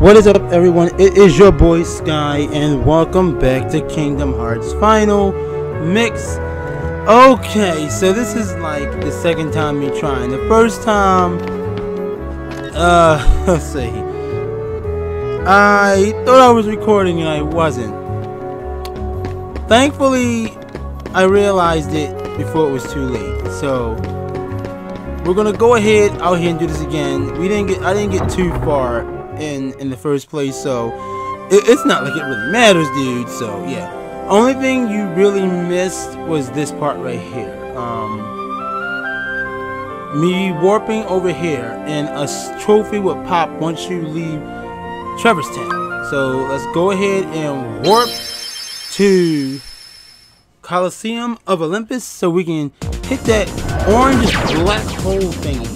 What is up, everyone? It is your boy Sky, and welcome back to Kingdom Hearts Final Mix. Okay, so this is like the second time me trying. The first time, let's see, I thought I was recording and I wasn't. Thankfully, I realized it before it was too late. So we're gonna go ahead out here and do this again. I didn't get too far in the first place, so it's not like it really matters, dude. So yeah, only thing you really missed was this part right here, me warping over here, and a trophy would pop once you leave Traverse Town. So let's go ahead and warp to Coliseum of Olympus so we can hit that orange black hole thingy.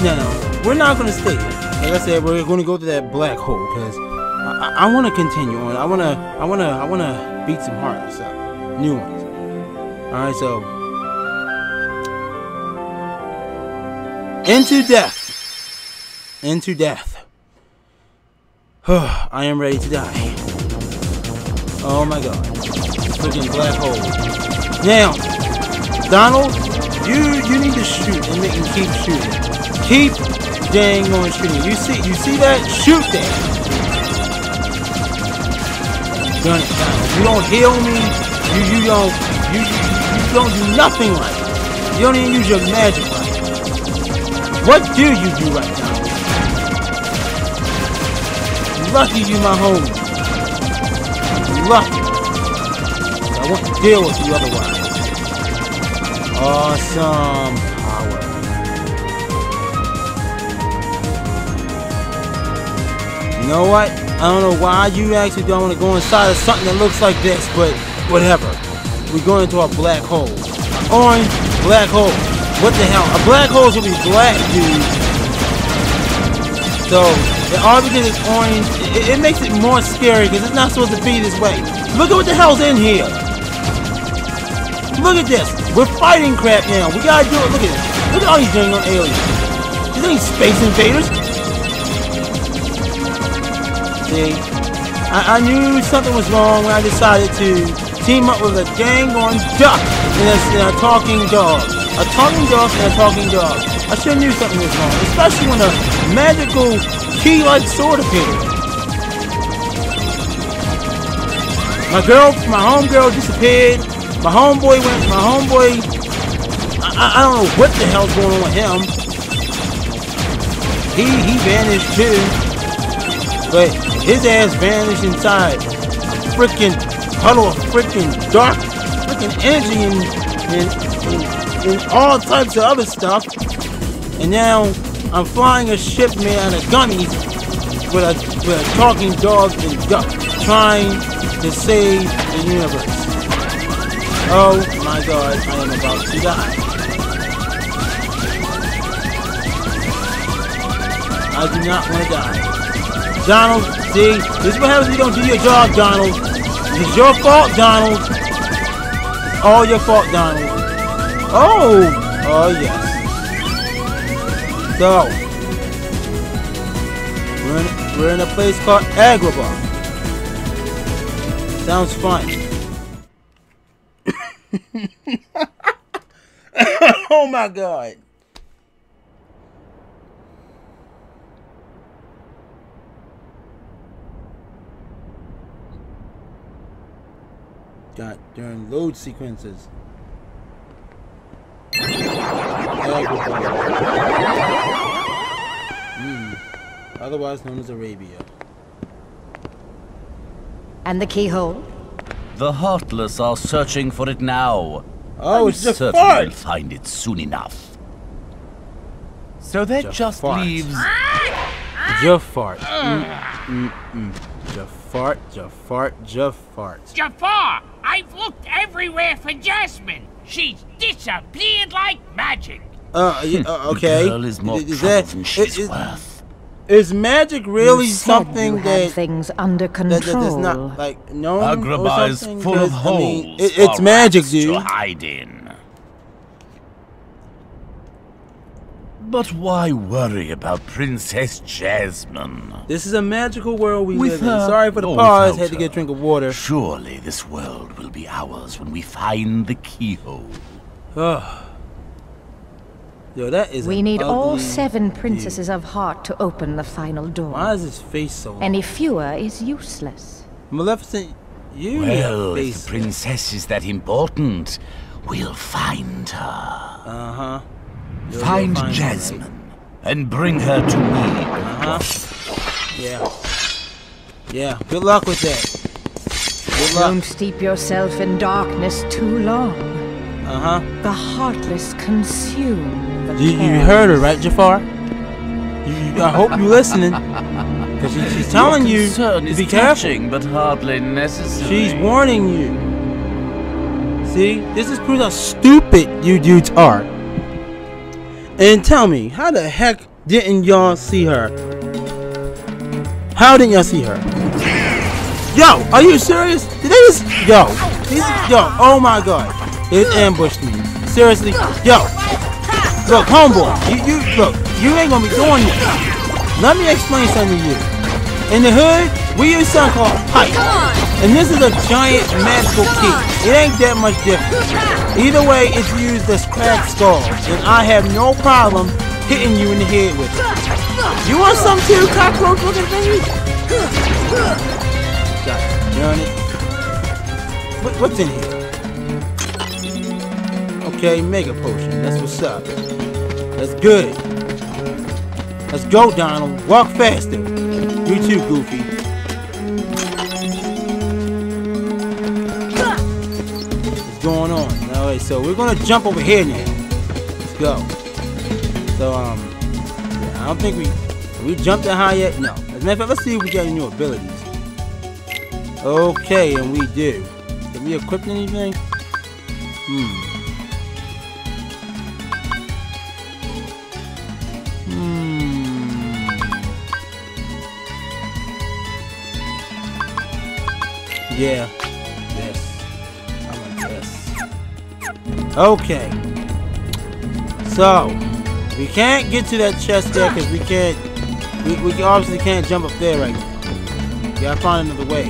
No, we're not gonna stay. Like I said, we're gonna go to that black hole because I want to continue on. I wanna beat some Heartless up, new ones. All right, so into death. I am ready to die. Oh my God, freaking black hole! Now, Donald, you need to shoot and make him keep shooting. Keep dang on shooting. You see that? Shoot that. Done it. You don't heal me. You don't do nothing right. You don't even use your magic right. What do you do right now? Lucky you, my homie. Lucky. I want to deal with you otherwise. Awesome. You know what? I don't know why you actually don't want to go inside of something that looks like this, but whatever. We're going into a black hole. Orange black hole. What the hell? A black hole should be black, dude. So, all because it's orange, it makes it more scary because it's not supposed to be this way. Look at what the hell's in here. Look at this. We're fighting crap now. We gotta do it. Look at this. Look at all these dang on aliens. These ain't space invaders. See, I knew something was wrong when I decided to team up with a dang on duck and a talking dog. A talking dog and a talking dog. I sure knew something was wrong, especially when a magical key-like sword appeared. My homegirl disappeared. My homeboy went, I don't know what the hell's going on with him. He vanished too. But his ass vanished inside a freaking puddle of freaking dark freaking energy and all types of other stuff. And now I'm flying a ship made out of gummies with a talking dog and duck trying to save the universe. Oh my God, I am about to die. I do not want to die. Donald, see, this is what happens if you don't do your job, Donald. It's your fault, Donald. It's all your fault, Donald. Oh yes. So, we're in a place called Agrabah. Sounds fun. Oh my God. Got during load sequences. Otherwise known as Arabia. And the keyhole? The Heartless are searching for it now. Oh, it's Jafar! They'll find it soon enough. So that just leaves Jafar. Jafar. Jafar! I've looked everywhere for Jasmine. She's disappeared like magic. Okay. The girl is more trouble than she's worth. Is magic really something that things under control? That's not like no. Agrabah is full of holes. I mean, it's magic, dude. To hide in. But why worry about Princess Jasmine? This is a magical world we live in. Sorry for the pause, had to get a drink of water. Surely this world will be ours when we find the keyhole. Yo, that is we need all 7 princesses of heart to open the final door. Why is his face so long? Any fewer is useless. Maleficent, you if the princess is that important, we'll find her. Find Jasmine and bring her to me. Yeah. Good luck with that. Good luck. Don't steep yourself in darkness too long. The heartless consume the you heard her, right, Jafar? I hope you're listening. Because she's telling you to be careful. But hardly necessary. She's warning you. See? This is proof how stupid you dudes are. And tell me, how the heck didn't y'all see her? How didn't y'all see her? Yo, are you serious? Did they just... oh my god. They ambushed me. Seriously? Yo. Look, homeboy. You ain't gonna be doing this. Let me explain something to you. In the hood, we use something called pipe. And this is a giant magical key. It ain't that much different. Either way, it's used as cracked skulls, and I have no problem hitting you in the head with it. You want some too, cockroach looking thingy? God darn it. What's in here? Okay, mega potion. That's what's up. That's good. Let's go, Donald. Walk faster. You too, Goofy. What's going on? Alright, so we're gonna jump over here now. Let's go. So, yeah, I don't think we jumped that high yet. No. As a matter of fact, let's see if we got any new abilities. Okay, and we do. Did we equip anything? Yeah. Okay, so we can't get to that chest there because we can't. We obviously can't jump up there right now. We gotta find another way.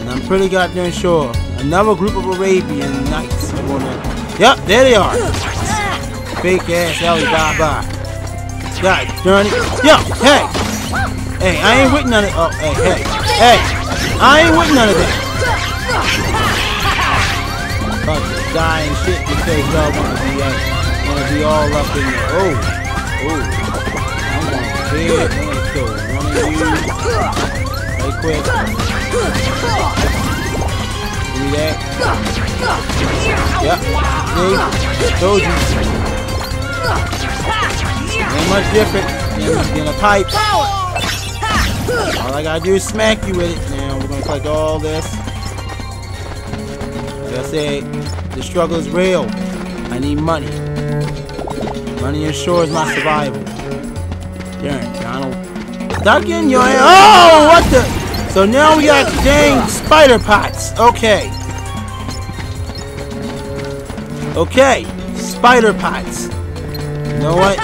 And I'm pretty goddamn sure another group of Arabian knights are gonna. Yep, there they are. Fake ass Alibaba. God darn it. Yo, hey, hey, I ain't with none of. Oh, hey, hey, hey, I ain't with none of that. Dying shit because y'all wanna be all up in there. I'm gonna kill one of you. Right quick. Do that. Yep. See? Told you. Ain't much different than a pipe. All I gotta do is smack you with it. Now we're gonna collect all this. Like I said, the struggle is real. I need money. Money ensures my survival. Darn, Donald. Stop getting your hand. Oh, what the? So now we got dang spider pots. Okay. Okay. Spider pots. You know what?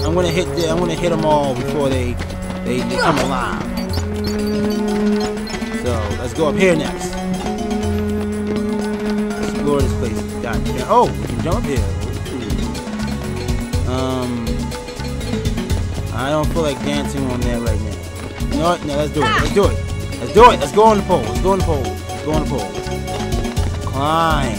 I'm gonna hit the, I'm gonna hit them all before they come alive. So let's go up here next. This place. Gotcha. Oh, we can jump here. I don't feel like dancing on that right now. You know what? No, let's do it. Let's do it. Let's do it. Let's go on the pole. Let's go on the pole. Let's go on the pole. Climb.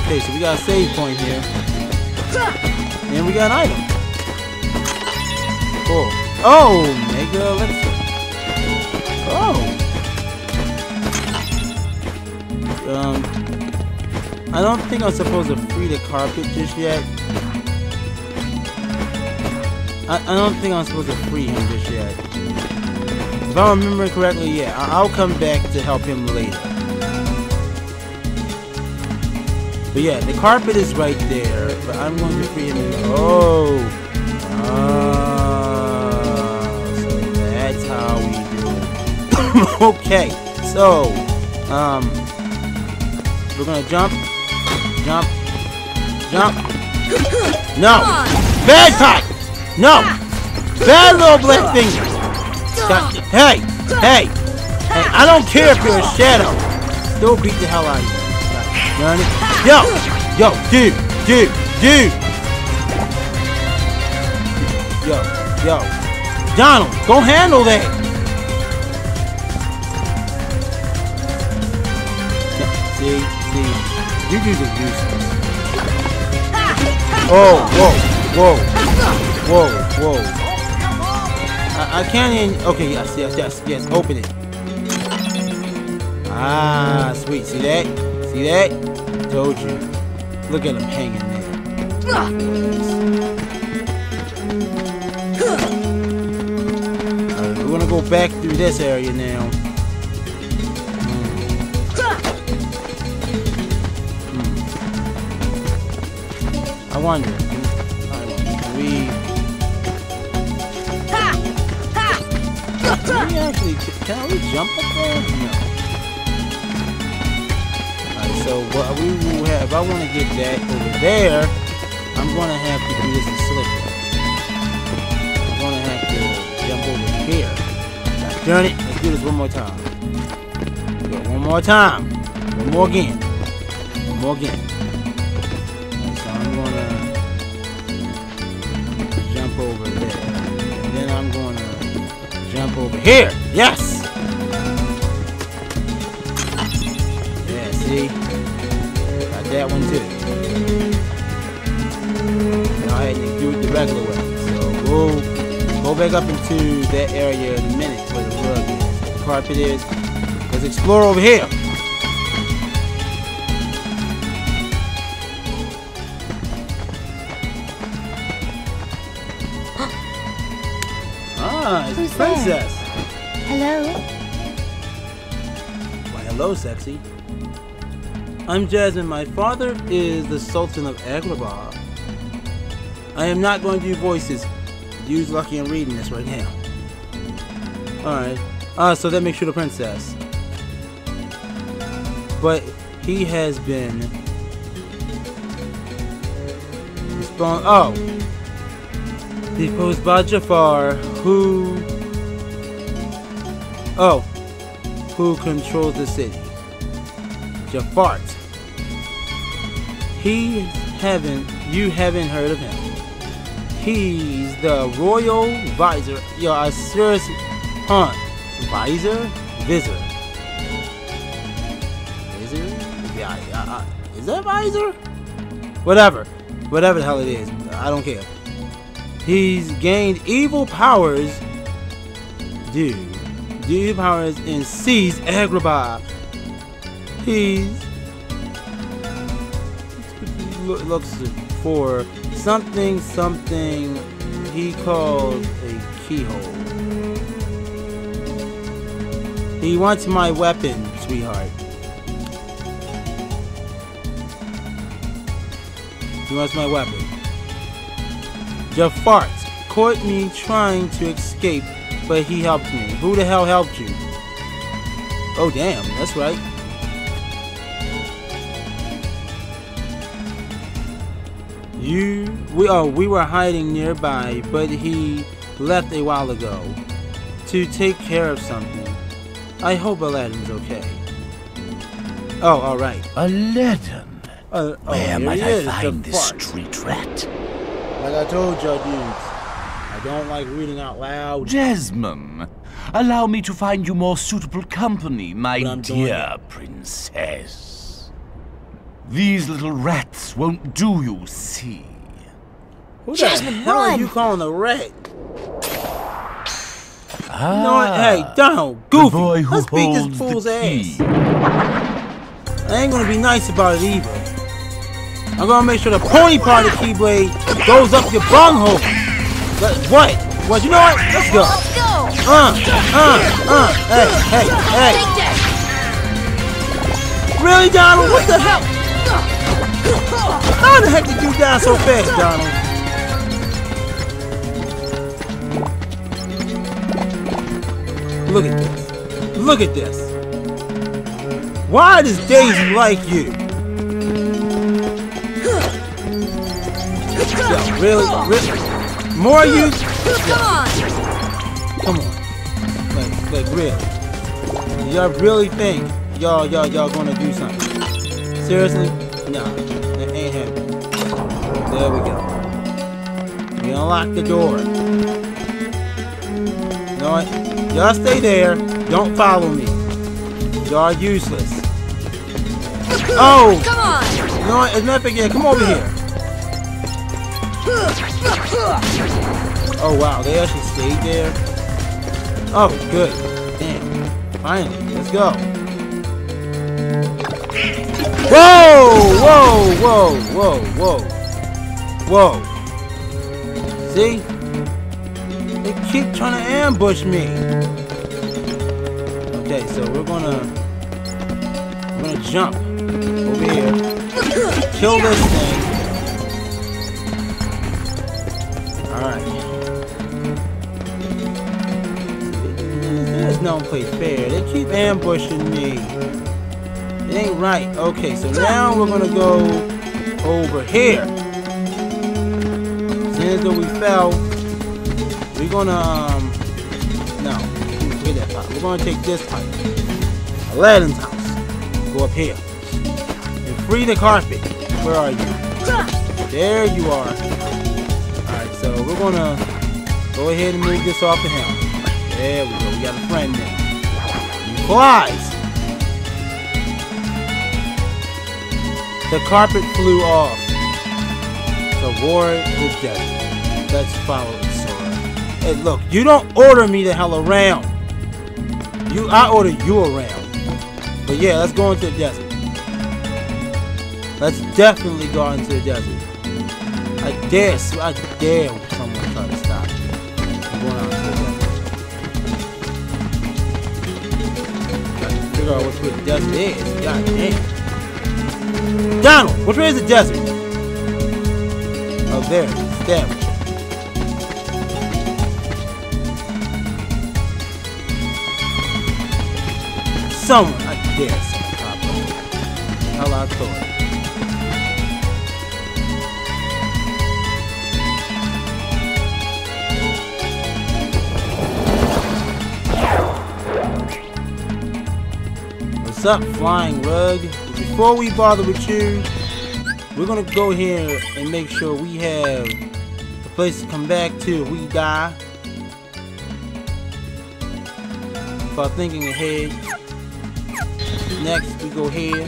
Okay, so we got a save point here. And we got an item. Cool. Oh, mega elixir. Oh. I don't think I'm supposed to free the carpet just yet. I don't think I'm supposed to free him just yet. If I remember correctly, yeah, I'll come back to help him later. But yeah, the carpet is right there, but I'm going to free him. Oh! So that's how we do it. Okay, so, we're gonna jump Jump. Jump. No. Bad pot. No. Bad little black thing. Hey. Hey. Hey. I don't care if you're a shadow. Still beat the hell out of you. Yo. Yo. Dude. Dude. Dude. Yo. Yo. Donald. Go handle that. See, you do the useless. Oh, whoa, whoa, whoa, whoa. I can't even. Okay, yes. Open it. Ah, sweet. See that? See that? Told you. Look at him hanging there. Alright, we're gonna go back through this area now. I wonder, can we... Can we actually... Can we jump up there? No. Alright, so what we will have... If I want to get that over there, I'm going to have to do this in slip. I'm going to have to jump over here. Alright, darn it. Let's do this one more time. Okay, one more time. One more again. One more again. Over there, and then I'm gonna jump over here. Yes. Yeah. See, got that one too. And I had to do it the regular way. So we'll go back up into that area in a minute where the rug is, the carpet is. Let's explore over here. Princess. Hello. Why, hello, sexy. I'm Jasmine. My father is the Sultan of Agrabah. I am not going to do voices. You're lucky I'm reading this right now. Alright. So that makes you the princess. But he has been... Deposed by Jafar, who... Oh, who controls the city? Jafar. You haven't heard of him. He's the royal visor. Yo, I seriously, huh? Visor? Yeah, is that visor? Whatever the hell it is, I don't care. He's gained evil powers. Dude. Do powers and seize Agrabah. He's looks for something he calls a keyhole. He wants my weapon, sweetheart. He wants my weapon. Jafar caught me trying to escape, but he helped me. Who the hell helped you? Oh, damn. That's right. We were hiding nearby, but he left a while ago to take care of something. I hope Aladdin's okay. Oh, all right. Aladdin? Where might I find this street rat? Like I told you, dudes. I don't like reading out loud. Jasmine, allow me to find you more suitable company, my dear princess. These little rats won't do, you see. Who Jasmine, the hell are you calling a rat? Ah, no, hey, Donald, Goofy, the boy who let's beat this fool's ass. I ain't gonna be nice about it either. I'm gonna make sure the pony part of Keyblade goes up your bunghole. What? What? You know what? Let's go. Hey. Really, Donald? What the hell? How the heck did you die so fast, Donald? Look at this. Look at this. Why does Daisy like you? go. Really? More you? Come on. Come on. Like really. Y'all really think y'all gonna do something? Seriously? Nah. That ain't happening. There we go. We unlock the door. You know what? Y'all stay there. Don't follow me. Y'all useless. Oh! Come on! You know what? It's nothing yet. Come over here. Oh wow, they actually stayed there. Oh good. Damn. Finally, let's go. Whoa, whoa, whoa, whoa, whoa. See? They keep trying to ambush me. Okay, so we're gonna jump over here. Kill this thing. Alright. There's no play fair. They keep ambushing me. It ain't right. Okay, so now we're gonna go over here. Since though we fell, we're gonna no. We're gonna take this pipe, Aladdin's house. Go up here and free the carpet. Where are you? There you are. Alright, so we're gonna go ahead and move this off of him. There we go. We got a friend now. He flies. The carpet flew off. The war is dead. Let's follow the Sora. Hey, look, you don't order me the hell around. I order you around. But yeah, let's go into the desert. Let's definitely go into the desert. I dare someone try to stop me. I'm going out into the desert. Got to figure out which way the desert is. God damn. Donald, which way is the desert? Oh, there it is. That way. Someone, I dare someone probably. Hell, I thought. What's up, flying rug? Before we bother with you, we're gonna go here and make sure we have a place to come back to if we die. By thinking ahead. Next, we go here.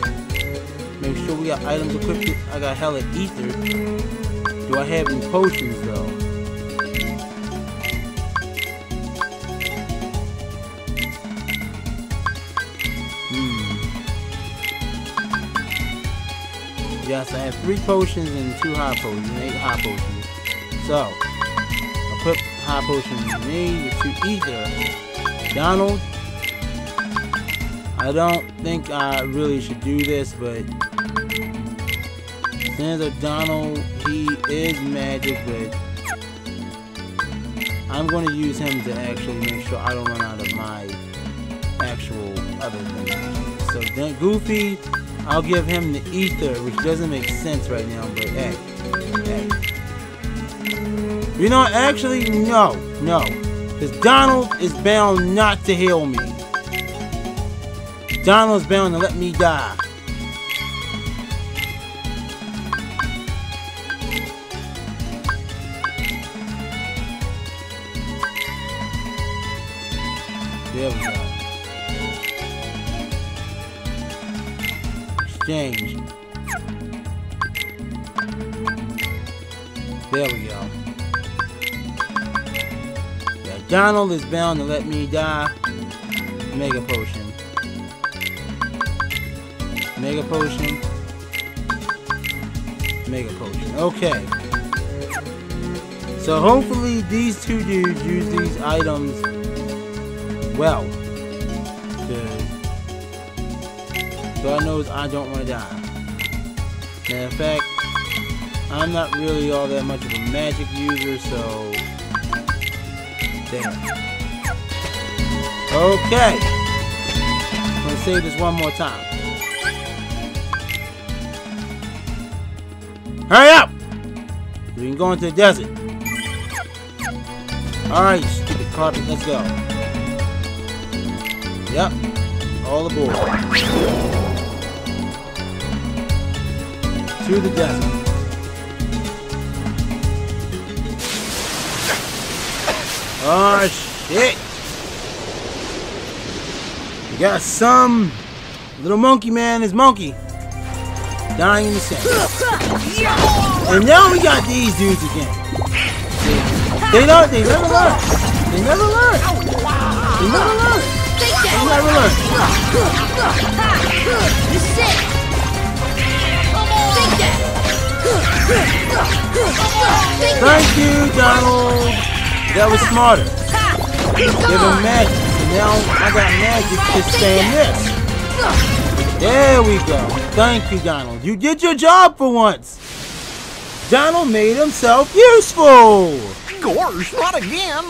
Make sure we got items equipped. I got hella ether. Do I have any potions though? Yes, I have 3 potions and 2 high potions, and 8 high potions. So, equip high potions to me with 2 ether. Donald. I don't think I really should do this, but Senator Donald, he is magic, but I'm going to use him to actually make sure I don't run out of my actual other things. So then Goofy, I'll give him the ether, which doesn't make sense right now, but hey. You know, actually, no, because Donald is bound not to heal me. Donald's bound to let me die. There we go. Exchange. There we go. Yeah, Donald is bound to let me die. Mega potion. Mega potion. Mega potion. Okay. So hopefully these two dudes use these items well. Cause God knows I don't want to die. Matter of fact, I'm not really all that much of a magic user, so damn. Okay. I'm gonna save this one more time. Hurry up! We can go into the desert. Alright, stupid carpet, let's go. Yep. All aboard. To the desert. Oh shit! We got some little monkey man, his monkey dying in the sand. And now we got these dudes again. They never learn. They never learn. They never learn. They never learn. Thank you, Donald. That was smarter. Give him magic. Now I got magic to stand this. There we go. Thank you, Donald. You did your job for once. Donald made himself useful. Gosh, not again.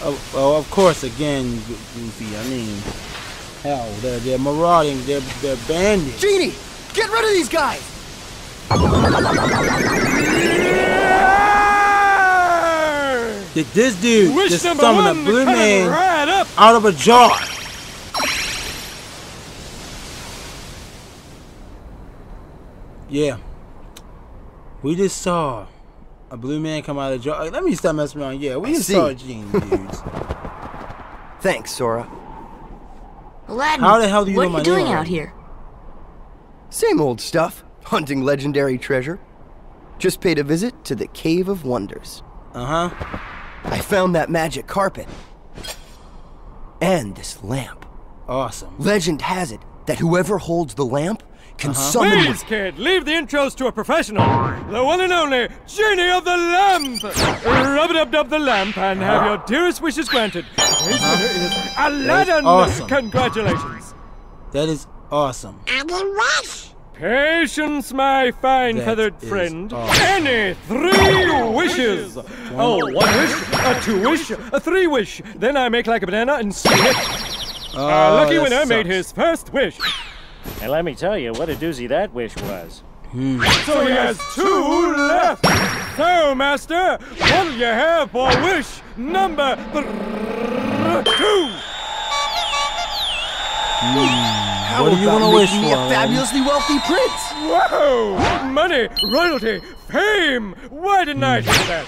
Oh, of course, again, Goofy. I mean, hell, they're marauding. They're bandits. Genie, get rid of these guys. Did this dude just summon a blue man out of a jar? Yeah. We just saw a blue man come out of a jar. Let me stop messing around. Yeah, we just saw a genie, dudes. Thanks, Sora. Aladdin, how the hell do you know my name? What are you doing out here? Same old stuff. Hunting legendary treasure. Just paid a visit to the Cave of Wonders. Uh-huh. I found that magic carpet. And this lamp. Awesome. Legend has it that whoever holds the lamp can summon... Please, kid, leave the intros to a professional. The one and only Genie of the Lamp. Rub-a-dub-dub the lamp and have your dearest wishes granted. Today's winner is Aladdin. Awesome. Congratulations. That is awesome. Patience, my fine feathered friend. Awesome. Any 3 wishes. One wish, a two wish, a 3 wish. Then I make like a banana and split it. Our lucky winner made his first wish. And let me tell you what a doozy that wish was. So he has 2 left. So, Master, what do you have for wish number 2? What do you want to wish for? A fabulously wealthy prince. Whoa! Money, royalty, fame. Why didn't I do that?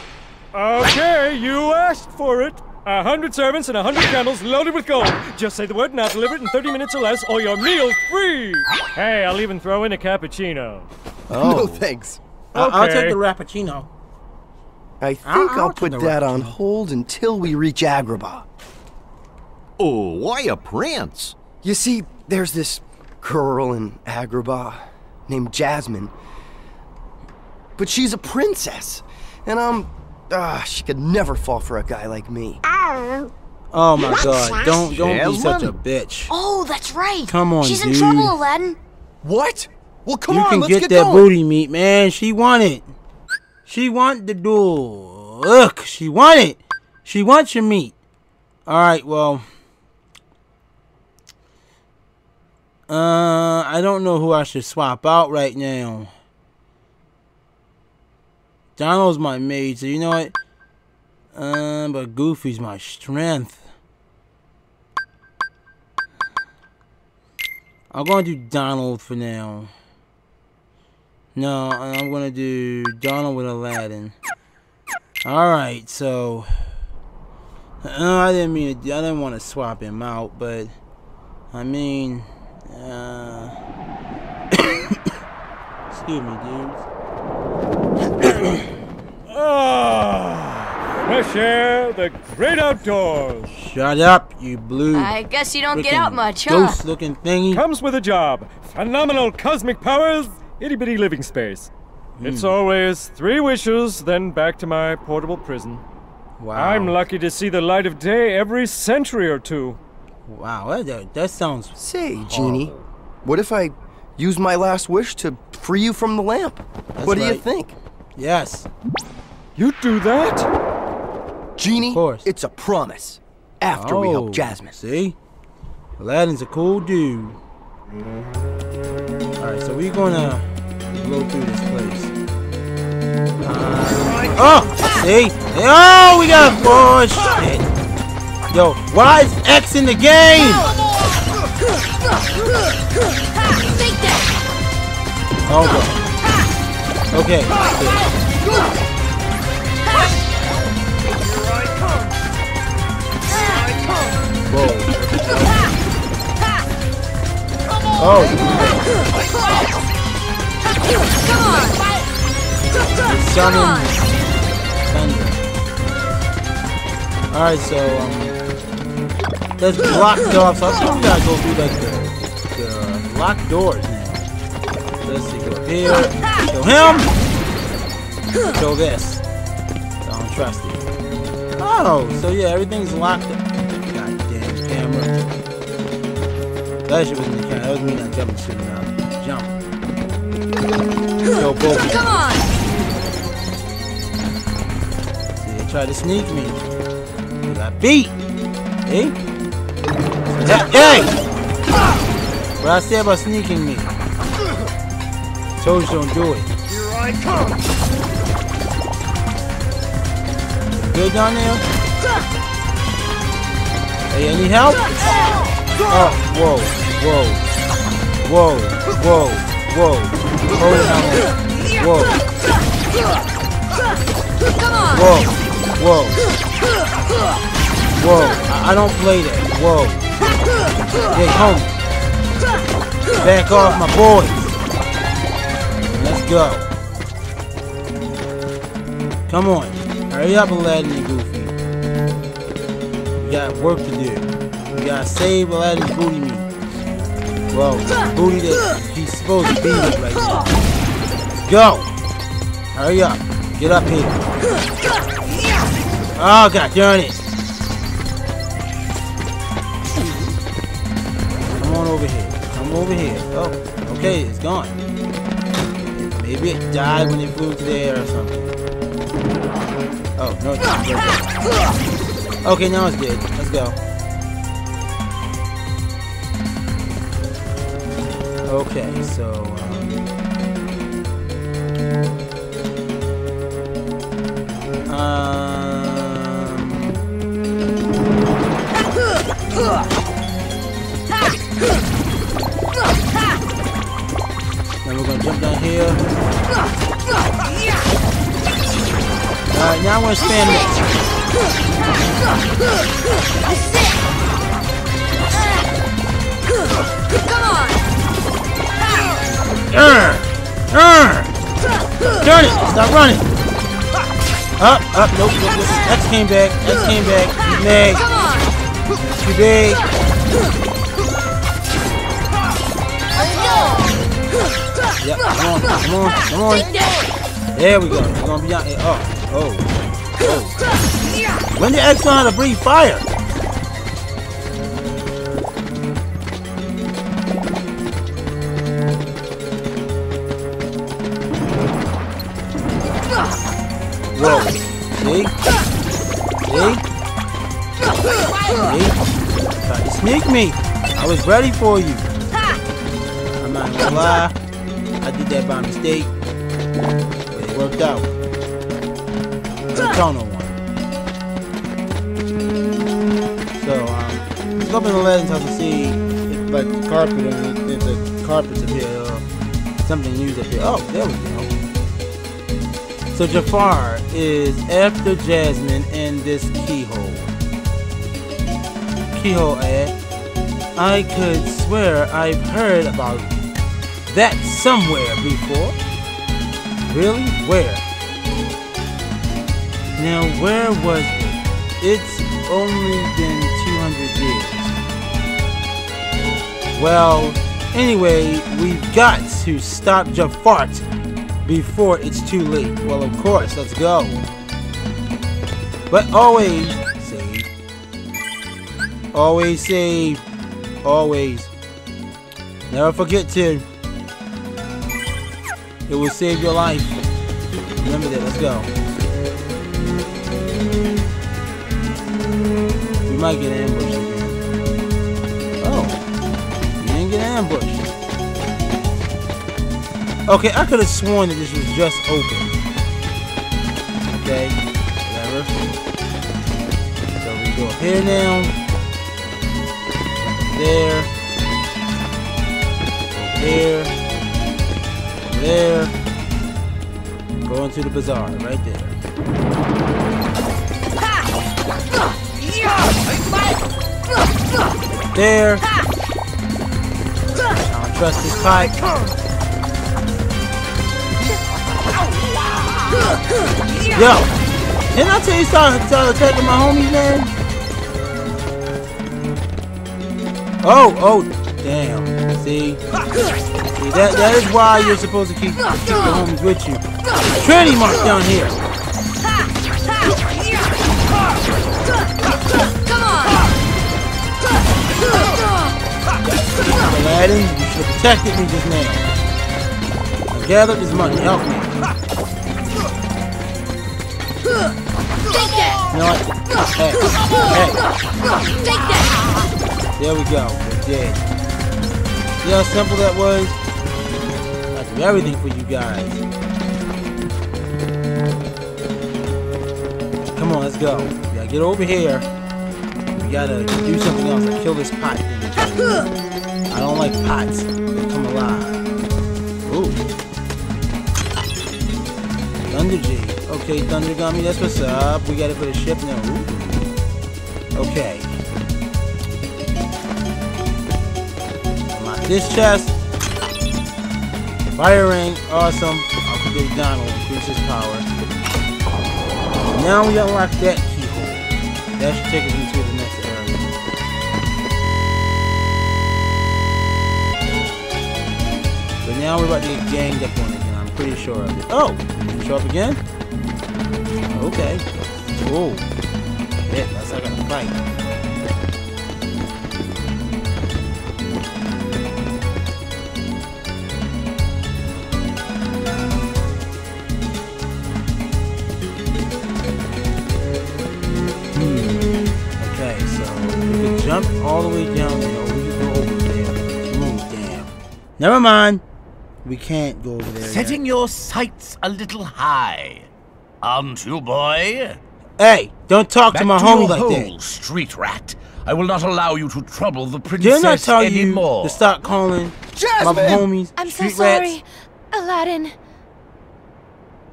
Okay, you asked for it. 100 servants and 100 camels loaded with gold. Just say the word and I'll deliver it in 30 minutes or less, or your meal's free. Hey, I'll even throw in a cappuccino. Oh, no thanks. Okay. I'll take the rappuccino. I think I'll put that on hold until we reach Agrabah. Oh, why a prince? You see, there's this girl in Agrabah named Jasmine, but she's a princess, and she could never fall for a guy like me. Oh my God! Don't be such a bitch. Oh, that's right. Come on, she's in trouble, Aladdin. What? Well, come on, let's get that going. Booty meat, man. She want it. She want the duel. Look, she want it. She wants your meat. All right, well. I don't know who I should swap out right now. Donald's my mage, so you know what? But Goofy's my strength. I'm gonna do Donald for now. No, I'm gonna do Donald with Aladdin. Alright, so... I didn't want to swap him out, but... I mean... excuse me, dudes. Fresh air, the great outdoors. Shut up, you blue. I guess you don't get out much, huh? Ghost-looking thingy. Comes with a job. Phenomenal cosmic powers, itty-bitty living space. It's always 3 wishes, then back to my portable prison. Wow. I'm lucky to see the light of day every century or two. Wow, that sounds... Say, Genie, what if I use my last wish to free you from the lamp? What do you think? Yes. You do that? Genie, it's a promise. After we help Jasmine. See? Aladdin's a cool dude. Alright, so we're gonna blow through this place. Oh, see? Oh, we got more shit. Yo, why is X in the game? Oh, God. Okay. Whoa. Oh. Come on. It's coming. Alright, so, there's blocked off, so I think we gotta go through like the locked doors now. Let's see, go here, show him, show this. I don't trust it. Oh, so yeah, everything's locked up. Goddamn camera. That shit was in the camera, that was me not jumping shit now. Jump. Show both. Come on! See, they tried to sneak me. Beat! Hey? Hey! What I said about sneaking me. Told you don't do it. Here I come! Good down there? Hey, any help? Oh, whoa, whoa. Whoa, whoa, whoa. Hold it down. Whoa. Whoa, whoa. Whoa, I don't play that. Whoa. Hey, homie. Back off my boys. Let's go. Come on. Hurry up, Aladdin and Goofy. We got work to do. We gotta save Aladdin's booty meat. Whoa, booty that he's supposed to be with right now. Let's go. Hurry up. Get up here. Oh, God darn it. Over here. Oh, okay, it's gone. Maybe it died when it flew to the air or something. Oh, no, it's not dead. Okay, now it's dead. Let's go. Okay, so, and we're gonna jump down here. Alright, now I'm gonna stand up. Come on! Turn it! Stop running! Up, up, nope, nope, nope. X came back, X came back. He's mad. Too big. Yep, come on, come on, come on. There we go. We're gonna be out here. Oh, oh, oh. When did X learn how to breathe fire? Whoa. See? See? See? Try to sneak me. I was ready for you. I'm not gonna lie. I did that by mistake, but it worked out. I don't know one. So, let's go up in Aladdin's house and see if, like, the carpet, if the carpet's up here, or something used up here. Oh, there we go. So, Jafar is after Jasmine in this keyhole. Keyhole ad. I could swear I've heard about it. That's somewhere before. Really? Where? Now where was it? It's only been 200 years. Well, anyway, we've got to stop Jafar before it's too late. Well, of course, let's go. But always save. Always save. Always. Never forget to. It will save your life. Remember that, let's go. We might get ambushed again. Oh, we didn't get ambushed. Okay, I could have sworn that this was just open. birthday, whatever. So we go up here now. There. There. There. Going to the bazaar, right there. There. I don't trust this pipe. Yo, didn't I tell you start attacking my homies, man? Oh, damn. See that is why you're supposed to keep your homies with you. Trinity mark down here. Come on. Aladdin, you should have protected me just now. Now gather this money, help me. No, hey, hey. Take that. There we go. We're dead. See how simple that was? I do everything for you guys. Come on, let's go. We gotta get over here. We gotta do something else. Like kill this pot. I don't like pots. They come alive. Ooh. Thunder G. Okay, Thunder Gummy, that's what's up. We gotta put a ship now. Ooh. Okay. Unlock this chest. Fire ring, awesome. I'll give Donald, increase his power. Now we unlock that keyhole. That should take us into the next area. But now we're about to get ganged up on again. I'm pretty sure of it. Oh, show up again. Okay. Oh. Yeah, that's not gonna fight. Okay, so we can jump all the way down there. We can go over there. Oh, damn. Never mind. We can't go over there. Setting your sights a little high. Aren't you, boy? Hey, don't talk to my homie like that. Street rat. I will not allow you to trouble the princess anymore. Didn't I tell you to stop calling my homies I'm so sorry, Aladdin.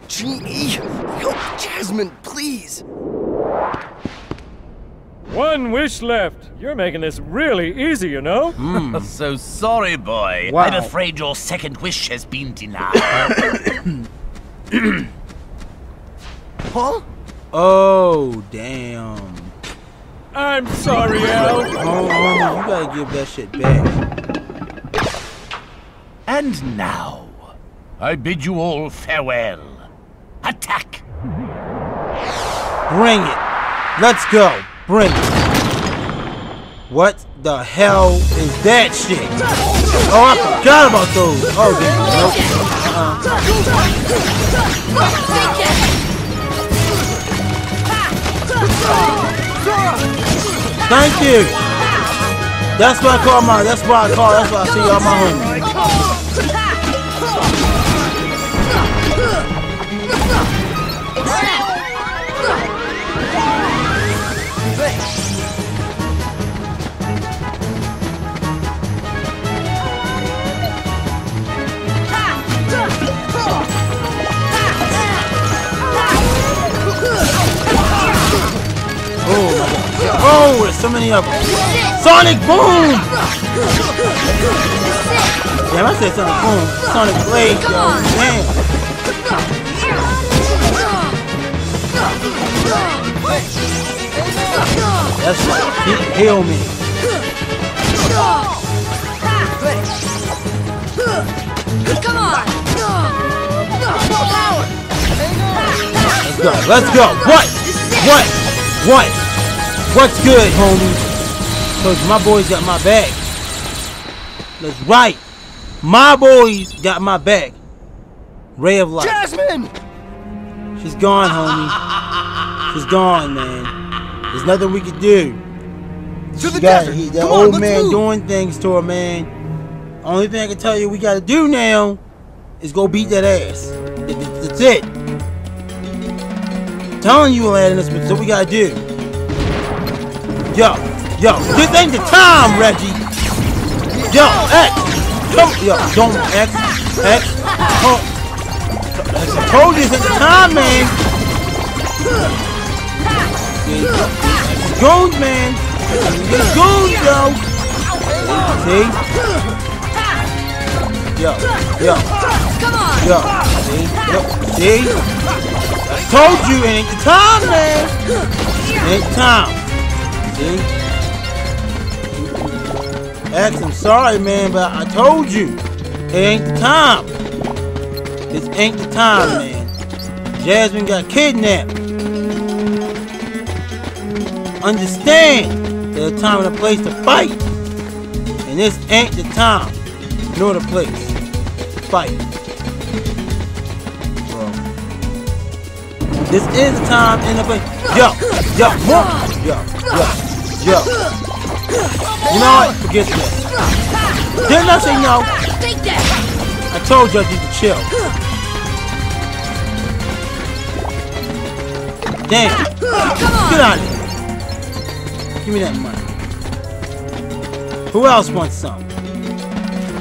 Genie, help Jasmine, please. One wish left. You're making this really easy, you know? So sorry, boy. Wow. I'm afraid your second wish has been denied. Huh? Oh, damn. I'm sorry, Al. Oh, you gotta give that shit back. And now, I bid you all farewell. Attack! Bring it. Let's go. Bring it. What the hell is that shit? Oh, I forgot about those. Oh, damn. Nope. Thank you. That's what I call my. That's what I see y'all my homie. Oh, there's so many of them. Sonic Boom! Damn, I said Sonic Boom. Sonic Blade, yo. Damn. That's right. Heal me. Come on. Let's go. Let's go. What? What? What? What's good, homies? Cause my boys got my back. That's right. My boys got my back. Ray of light. Jasmine! She's gone, homie. She's gone, man. There's nothing we can do. To the desert. That old man doing things to her, man. Only thing I can tell you we gotta do now is go beat that ass. That's it. I'm telling you, Aladdin, this is what we gotta do. Yo, yo, this ain't the time, Reggie. Yo, X, don't, yo, don't, X, X, oh, I told you this ain't the time, man. Goons, man. Goons, yo. See? Yo, yo, yo, see? Yo, see? I told you it ain't the time, man. It ain't time. See? X, I'm sorry, man, but I told you, it ain't the time. This ain't the time, man. Jasmine got kidnapped. Understand, there's a time and a place to fight. And this ain't the time, nor the place. Fight. Bro. This is the time and the place. Yo, yo, what? Yo. Yo. You know what? Forget this. Didn't I say no? I told you I need to chill. Damn. Get out of here. Give me that money. Who else wants some?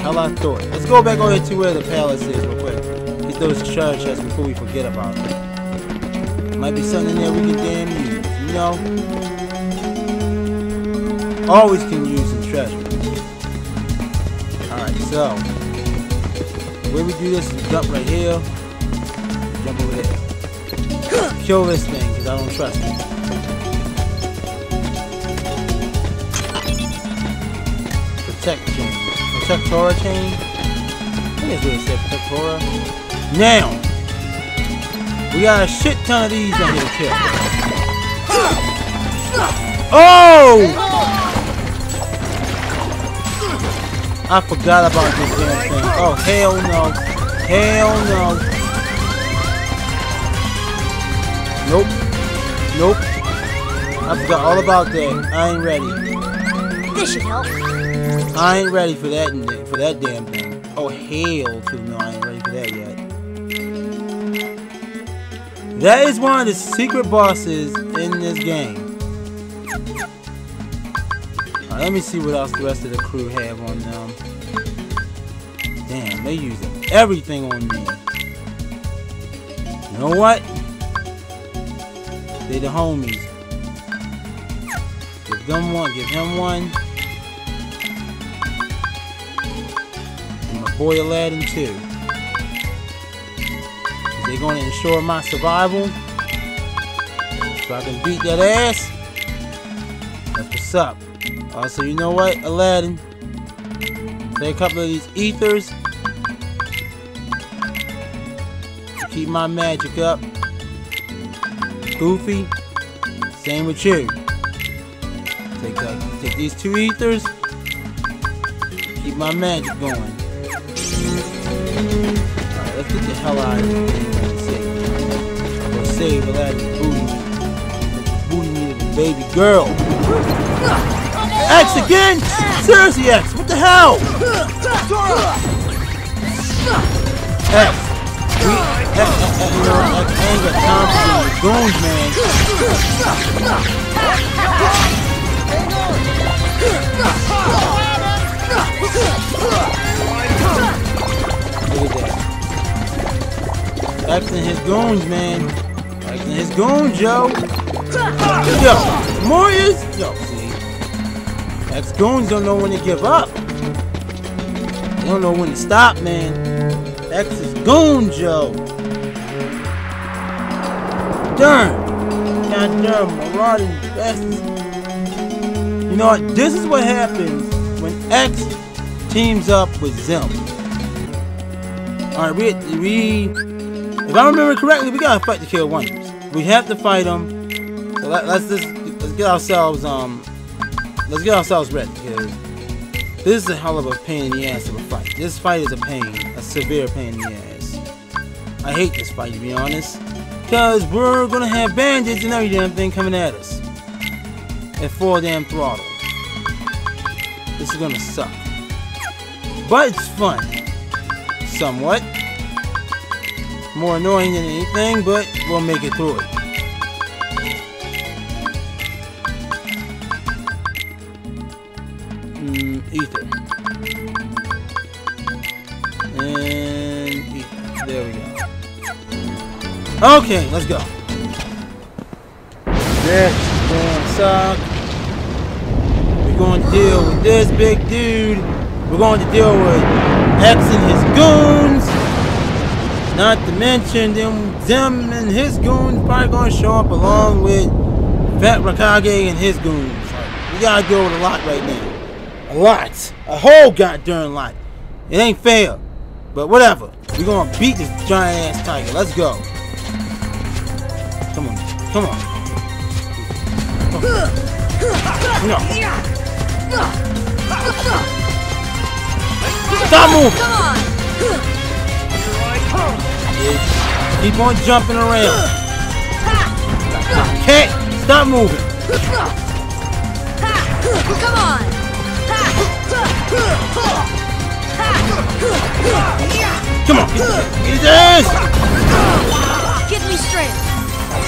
Hell, I thought. Let's go back over here to where the palace is real quick. Get those treasure chests before we forget about it. Might be something in there we can damn use. You know? Always can use some treasure. Alright, so the way we do this is jump right here, jump over there. Kill this thing, because I don't trust it. Protect chain. Protect Torah chain? I think that's what it said, protect Torah. Now, we got a shit ton of these that need to kill. Oh! I forgot about this damn thing. Oh, hell no. Hell no. Nope. Nope. I forgot all about that. I ain't ready. This should help. I ain't ready for that damn thing. Oh, hell to no. I ain't ready for that yet. That is one of the secret bosses in this game. Let me see what else the rest of the crew have on them. Damn, they using everything on me. You know what? They the homies. Give them one, give him one. And my boy Aladdin too. They're gonna ensure my survival. So I can beat that ass. That's what's up. So you know what, Aladdin? Take a couple of these ethers. Keep my magic up. Goofy, same with you. Take these two ethers. Keep my magic going. Alright, let's get the hell out of here. I'm gonna save Aladdin's booty. Booty needed a baby girl. X again? Seriously, X, what the hell? X. I ain't got time for the goons, man. Look at that. X and his goons, man. X and his goons, yo. Yo, more is? Yo, see. X-Goons don't know when to give up. They don't know when to stop, man. X is Goons, yo. Darn. Goddamn, marauding bastards. You know what? This is what happens when X teams up with Zim. Alright, if I remember correctly, we gotta fight the Cave of Wonders. We have to fight them. So let's get ourselves, let's get ourselves ready, because this is a hell of a pain in the ass of a fight. This fight is a pain, a severe pain in the ass. I hate this fight, to be honest, because we're going to have bandits and every damn thing coming at us. At full damn throttle. This is going to suck. But it's fun. Somewhat. More annoying than anything, but we'll make it through it. ether. And ether. There we go. Okay, let's go. This is gonna suck. We're going to deal with this big dude. We're going to deal with X and his goons. Not to mention them and his goons probably going to show up along with Fat Rakage and his goons. Like, we got to deal with a lot right now. A lot. A whole goddamn lot. It ain't fair. But whatever. We're going to beat this giant ass tiger. Let's go. Come on. Come on. No. Stop moving. Keep on jumping around. Can't stop moving. Come on. Come on. Get this. Get me straight.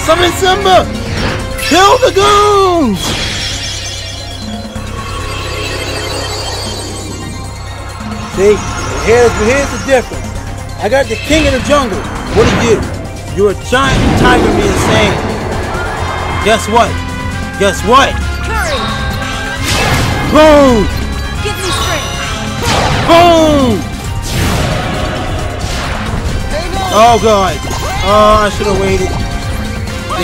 Summon Simba. Kill the goons! See, here's the difference. I got the king of the jungle. What are you? You're a giant tiger being saved. Guess what? Guess what? Courage. Boom! Get me straight. Boom! Oh god. Oh, I should have waited.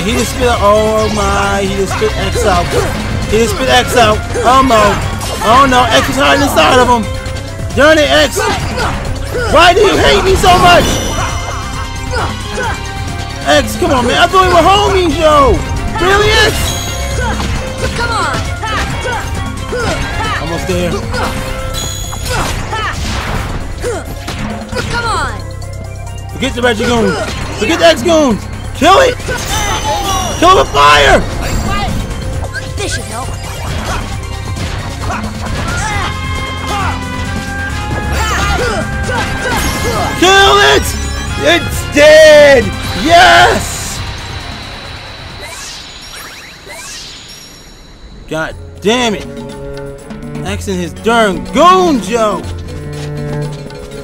He just spit, oh my, he just spit X out. He just spit X out. Oh no. Oh no, X is hiding inside of him. Darn it, X. Why do you hate me so much? X, come on, man. I thought we were homies, yo. Really, X? Come on. Almost there. Come on. Forget the Regigoons. Forget the X-Goons. Kill it. Kill the fire! This should help. Kill it! It's dead! Yes! God damn it! X and his darn goon joke!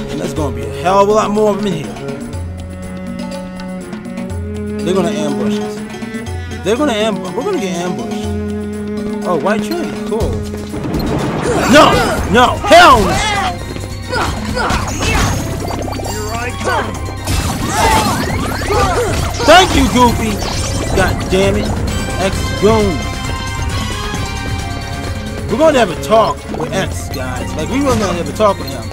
And that's gonna be a hell of a lot more of them in here. They're gonna ambush us. They're gonna ambush. We're gonna get ambushed. Oh, white tree. Cool. No! No! Hell! Here I come! Thank you, Goofy! God damn it! X goon. We're gonna have a talk with X, guys. Like, we wasn't gonna have a talk with him.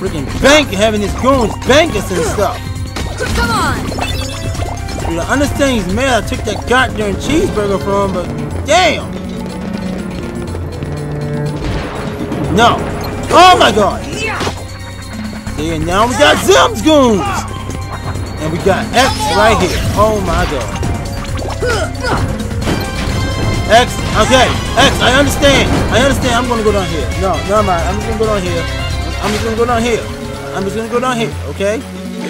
Freaking bank having his goons bank us and stuff. Come on! Dude, I understand he's mad I took that goddamn cheeseburger from him, but damn! No! Oh my god! See, and now we got Zim's goons! And we got X right here. Oh my god. X, okay. X, I understand. I understand. I'm gonna go down here. No, never mind. I'm just gonna go down here. I'm just gonna go down here. I'm just gonna go down here, okay?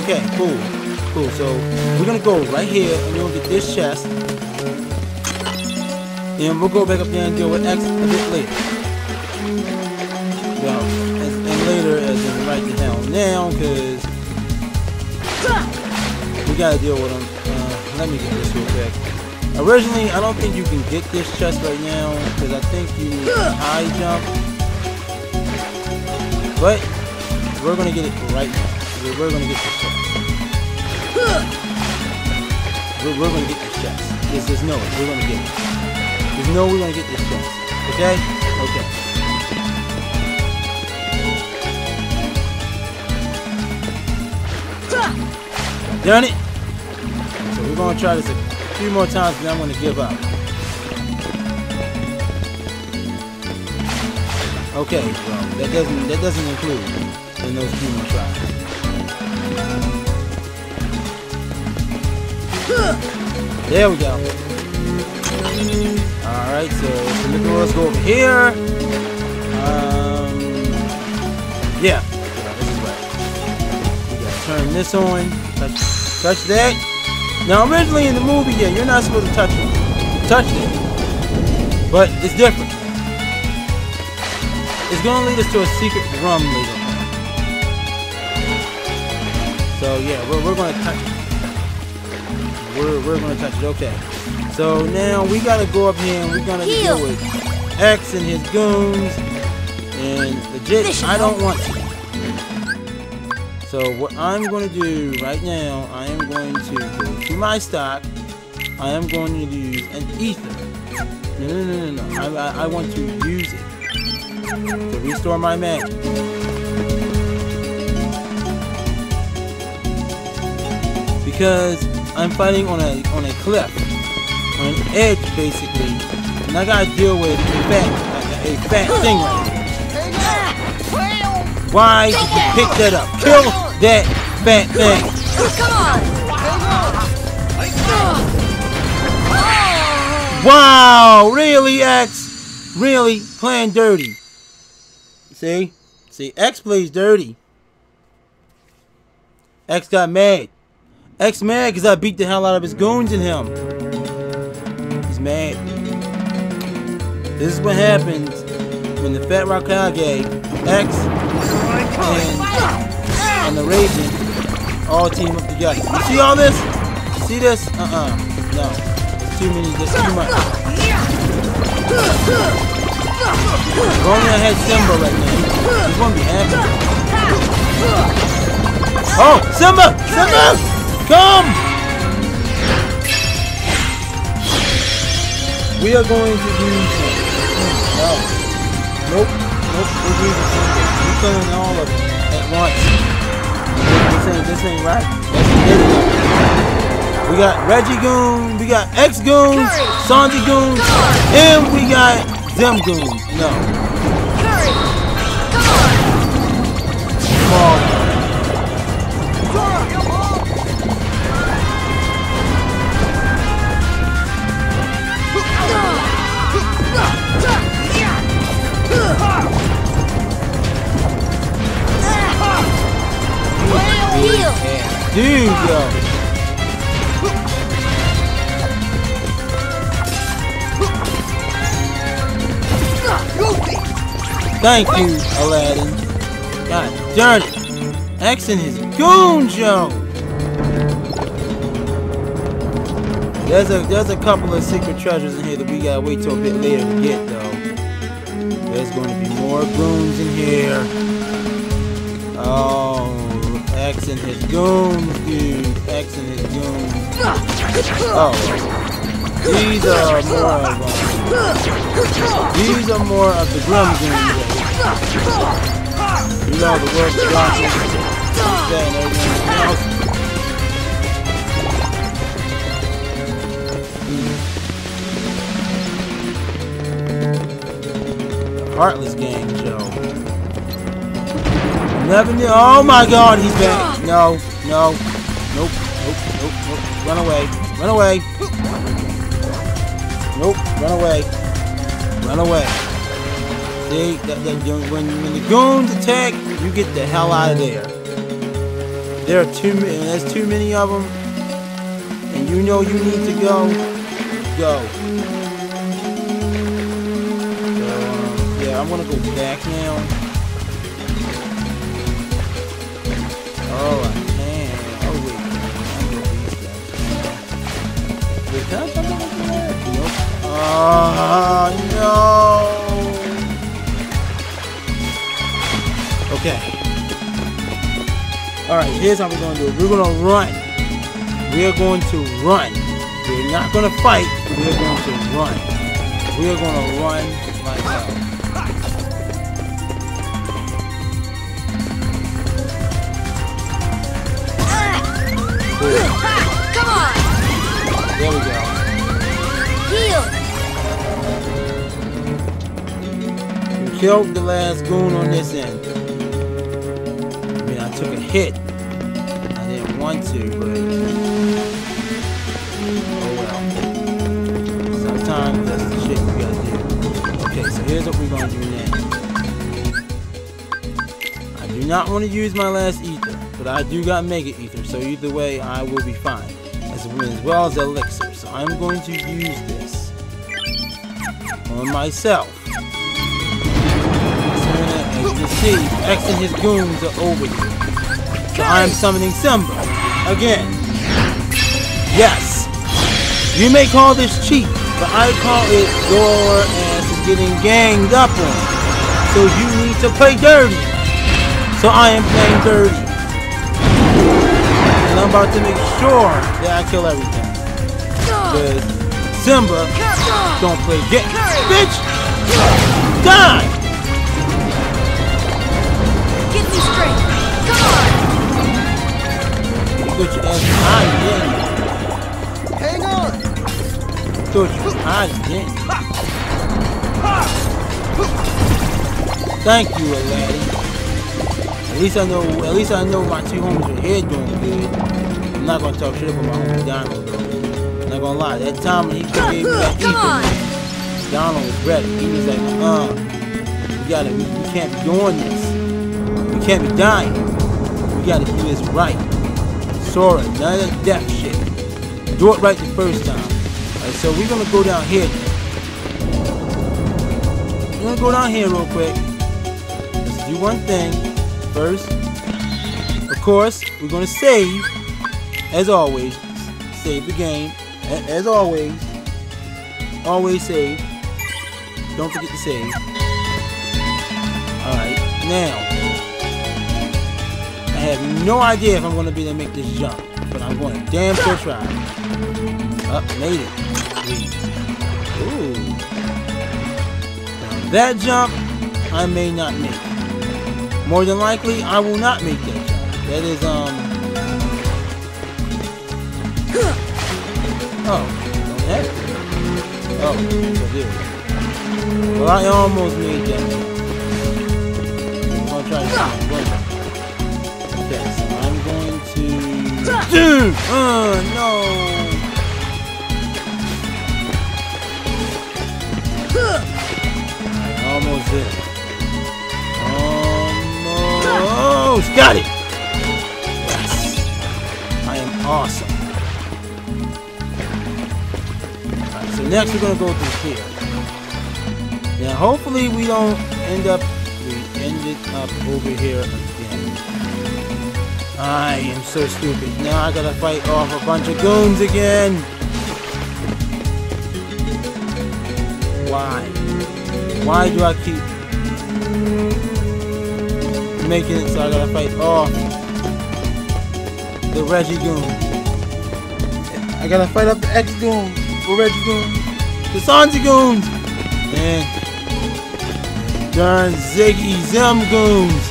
Okay, cool. Cool, so we're gonna go right here and we're gonna get this chest. And we'll go back up there and deal with X a bit later. Well, and later as in right the hell now, cause we gotta deal with them. Let me get this real quick. Originally, I don't think you can get this chest right now, cause I think you high jump. But we're gonna get it right now. We're gonna get this chest. We're gonna get this chest. There's no way we're gonna get it. There's no way we're gonna get this chest. Okay? Okay. Done it! So we're gonna try this a few more times and I'm gonna give up. Okay, well, that doesn't include in those few more tries. There we go. Alright, so let's go over here. Yeah, this is right. We gotta turn this on. Touch that. Now originally in the movie, yeah, you're not supposed to touch it. Touch it. But it's different. It's going to lead us to a secret drum later on. So yeah, we're going to touch it. We're going to touch it. Okay. So now we got to go up here and we're going to deal with X and his goons. And legit, I don't want to. So what I'm going to do right now, I am going to go to my stock. I am going to use an ether. No. I want to use it to restore my magic. Because I'm fighting on a cliff, on an edge basically, and I gotta deal with a fat thing right now. Why did you pick that up? Kill that fat thing. Wow, really, X? Really playing dirty? See? See, X plays dirty. X got mad. X mad because I beat the hell out of his goons in him. He's mad. This is what happens when the Fat Raikage, X, and the Raven all team up together. You see all this? You see this? No. It's too many. That's too much. If only I had Simba right now. He's going to be happy. Oh! Simba! Simba! Come! We are going to do... No. Nope. We're doing the same thing. We're killing all of them at once. This ain't right. We got Reggie Goon, we got X Goons, Sanji Goons, and we got Zem Goons. No. Come on. Dude, yo. Thank you, Aladdin. God darn it. X and his goons, yo. There's a couple of secret treasures in here that we gotta wait till a bit later to get, though. There's going to be more goons in here. Oh. X and his goons, dude. X and his goons. Oh. These are more of the Grim goons. You know, the worst blocking and everything else. The Heartless gang, Joe. Oh my God, he's back. No, nope. Run away. Nope, run away. See, when the goons attack, you get the hell out of there. There are too many, there's too many of them, and you know you need to go. Yeah, I'm gonna go back now. Oh, I can. Oh, wait. I'm going to these guys. Wait, can I come over to that? Nope. Oh, no. Okay. Alright, here's how we're going to do it. We're going to run. We're not going to fight. We're going to run. We're going to run like hell. Cool. Come on. There we go. Heal. We killed the last goon on this end. I mean, I took a hit. I didn't want to, but oh well. Sometimes that's the shit we gotta do. Okay, so here's what we're gonna do now. I do not want to use my last ether, but I do got Mega Ether. So either way, I will be fine, as well as elixir. So I'm going to use this on myself. As soon the sea, Rex and his goons are over you. So I am summoning Simba again. Yes! You may call this cheap, but I call it your ass is getting ganged up on. So you need to play dirty. So I am playing dirty. And I'm about to make sure that I kill everything. Because Simba don't play games. Bitch! Die! Get me straight! Come on! Thought you asked me, I didn't. Hang on! Thought you, I didn't. Thank you, Aladdin. At least I know my two homies are here doing good. I'm not gonna talk shit about my homie Donald. I'm not gonna lie, that time when he gave me that ether, Donald was ready. He was like, we can't be doing this. We can't be dying. We gotta do this right. Sora, none of that death shit. Do it right the first time. Alright, so we're gonna go down here. We're gonna go down here real quick. Let's do one thing first. Of course, we're gonna save. As always, save the game. As always, always save. Don't forget to save. Alright, now. I have no idea if I'm going to be able to make this jump, but I'm going to damn sure try. Made it. Ooh. Now that jump, I may not make it. More than likely, I will not make that jump. That is, well, I almost made that jump. I'm going to try to do it. Dude! No! Almost there. Almost! Got it! Yes! I am awesome. Alright, so next we're gonna go through here. Now hopefully we ended up over here again. I am so stupid. Now I gotta fight off a bunch of goons again. Why? Why do I keep making it so I gotta fight off the Reggie Goon? I gotta fight up the X Goon, the Reggie Goon, the Sansa Goons, and darn Ziggy Zim Goons.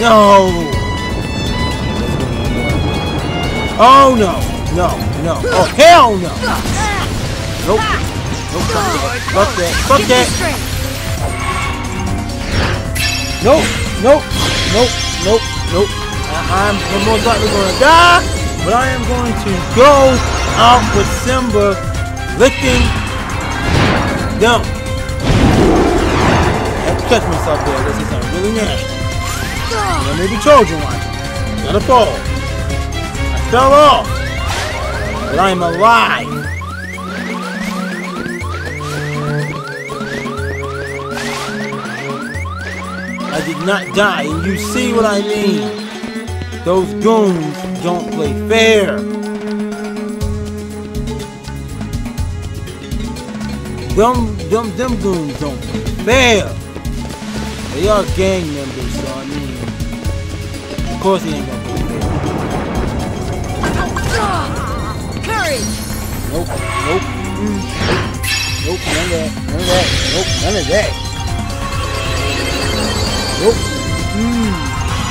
No! Oh no, no, no, oh hell no! Nope, nope, fuck that, fuck that! Nope, nope, nope, nope, nope. I'm most likely gonna die, but I am going to go out with Simba licking them. I have to catch myself there, this is something really nasty. There may be children watching. Gotta fall. Fell off, but I'm alive. I did not die, and you see what I mean. Those goons don't play fair. Them goons don't play fair. They are gang members, so I mean, of course they ain't gonna play fair. Nope, nope, nope, none of that, nope,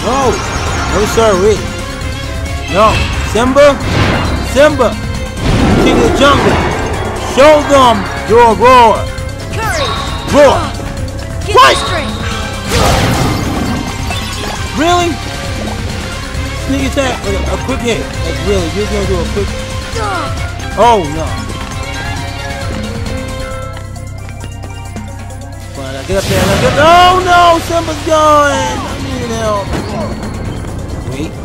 no sorry, no, Simba, King of the Jungle, show them your roar, roar, what, really, sneak attack, a quick hit, like really, you're gonna do a quick. Oh no! But I get up there and I get. Oh no! Simba's gone! I need help.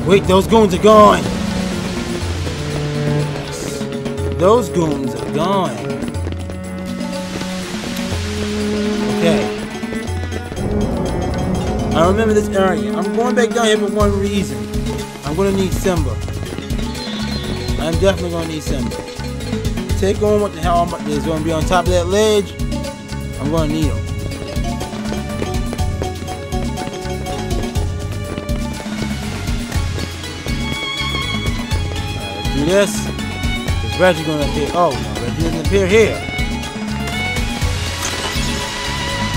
Wait! Wait! Those goons are gone. Those goons are gone. Okay. I remember this area. I'm going back down here for one reason. I'm gonna need Simba. I'm definitely gonna need Simba. Take on what the hell I'm about to do. It's gonna be on top of that ledge. I'm gonna need him. Alright, do this. Is Reggie gonna appear? Oh no, Reggie doesn't appear here.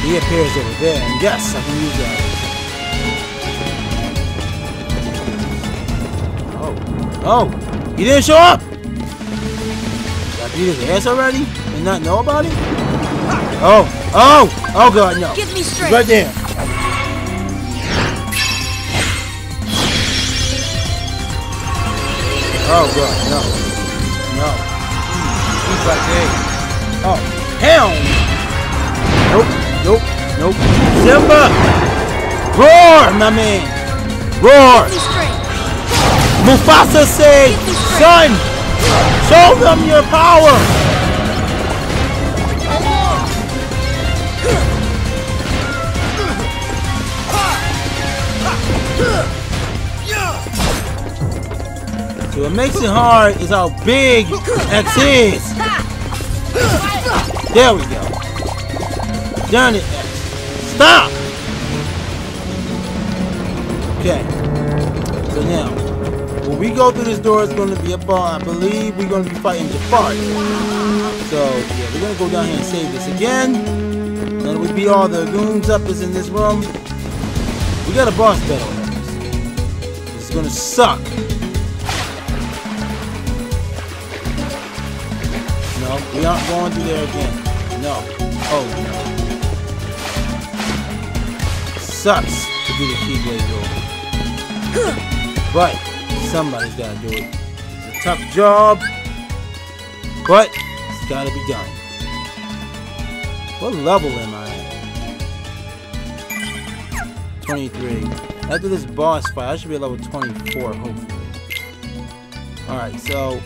He appears over there, and yes, I can use that. Oh, he didn't show up! Did I beat his ass already and not know about it? Oh, oh, oh god, no. Give me strength. Right there. Oh god, no. No. He's right there. Oh, hell! Nope, nope, nope. Simba! Roar, my man! Roar! Mufasa said, son, show them your power! So what makes it hard is how big X is. There we go. Done it, X. Stop! Okay. So now, when we go through this door, it's going to be a bar. I believe we're going to be fighting Jafar. So, yeah, we're going to go down here and save this again. Now that we beat all the goons up is in this room, we got a boss battle. This is going to suck. No, we aren't going through there again. No. Oh, no. Sucks to be the Keyblade door. But somebody's gotta do it. It's a tough job, but it's gotta be done. What level am I at? 23. After this boss fight, I should be at level 24, hopefully. Alright, so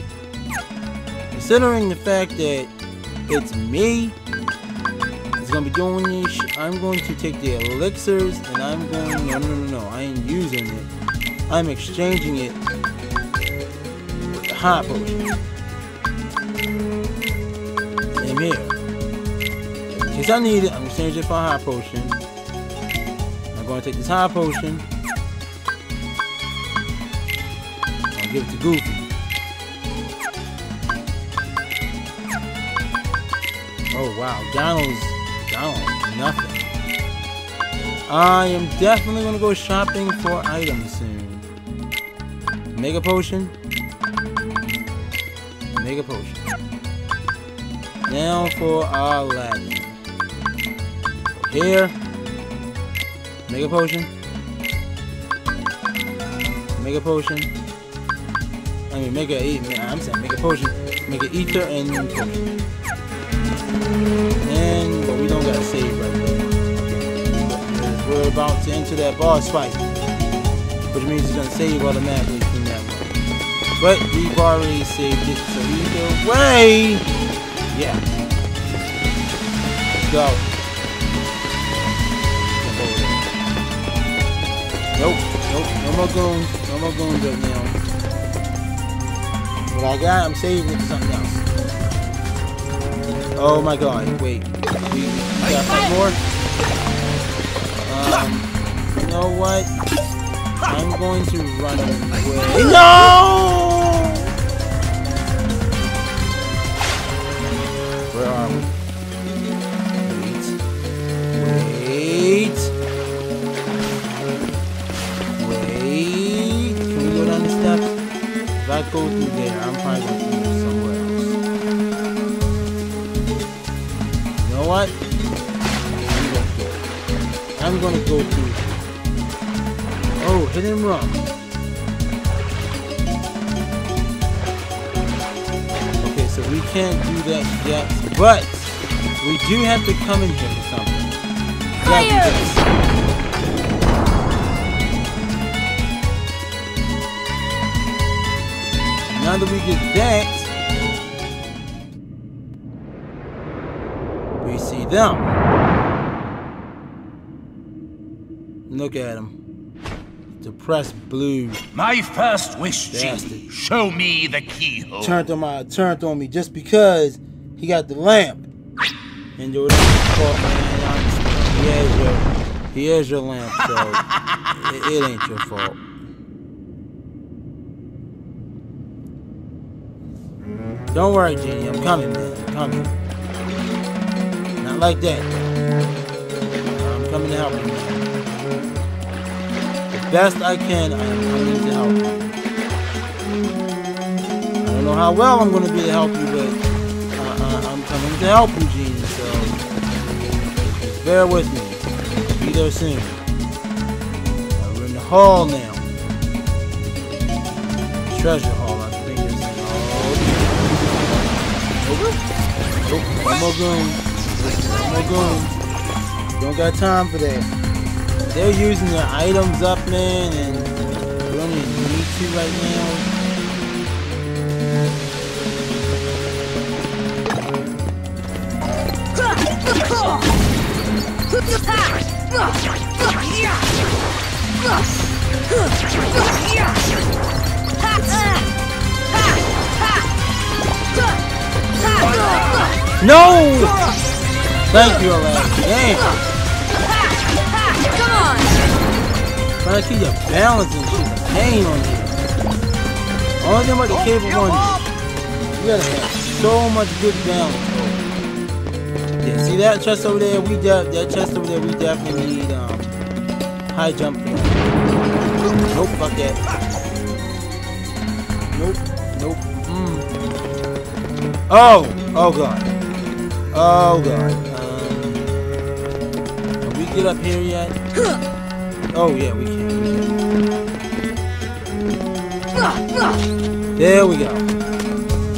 considering the fact that it's me that's gonna be doing this, I'm going to take the elixirs and I'm going. No, no, no, no. I ain't using it. I'm exchanging it with the high potion. Same here. In case I need it, I'm exchanging it for a high potion. I'm going to take this high potion. I'll give it to Goofy. Oh wow, Donald's nothing. I am definitely going to go shopping for items soon. Mega potion. Mega potion. Now for Aladdin. Here. Mega potion. Mega potion. I mean, mega eat. I'm saying mega potion. Mega ether and potion. And but we don't gotta save right now. We're about to enter that boss fight, which means it's gonna save automatically. But we've already saved it, so either way, yeah. Let's go. Nope, nope, no more goons, no more goons right now. What I got, I'm saving it for something else. Oh my god, wait, we got five more? You know what? I'm going to run away. No! Where are we? Wait. Wait. Wait. Can we go down the steps? If I go through there, I'm probably going to go somewhere else. You know what? I'm going to go through. Oh, hit him wrong. Okay, so we can't do that yet. But we do have to come in here for something. Now that we get that, we see them. Look at him. Depressed blue. My first wish, Genie. Show me the keyhole. Turned on me just because he got the lamp. And your fault, man. He has your lamp, so it ain't your fault. Don't worry, Genie. I'm coming, man. I'm coming. Not like that. I'm coming to help you, man. The best I can, I am coming to help you. I don't know how well I'm going to be to help you, but I'm coming to help you, Genie. So just bear with me. I'll be there soon. We're in the hall now. Treasure hall. One more goon. Don't got time for that. They're using their items up, man, and we don't even need to right now. No! Thank you, Aladdin. Damn. Come on. Trying to keep your balance and shit. The pain on you. Only thing about the Cave of Wonders, you gotta have so much good balance. Yeah, see that chest over there? We definitely need high jump. Nope, fuck that. Nope. Oh god. Can we get up here yet? Oh yeah, we can. There we go.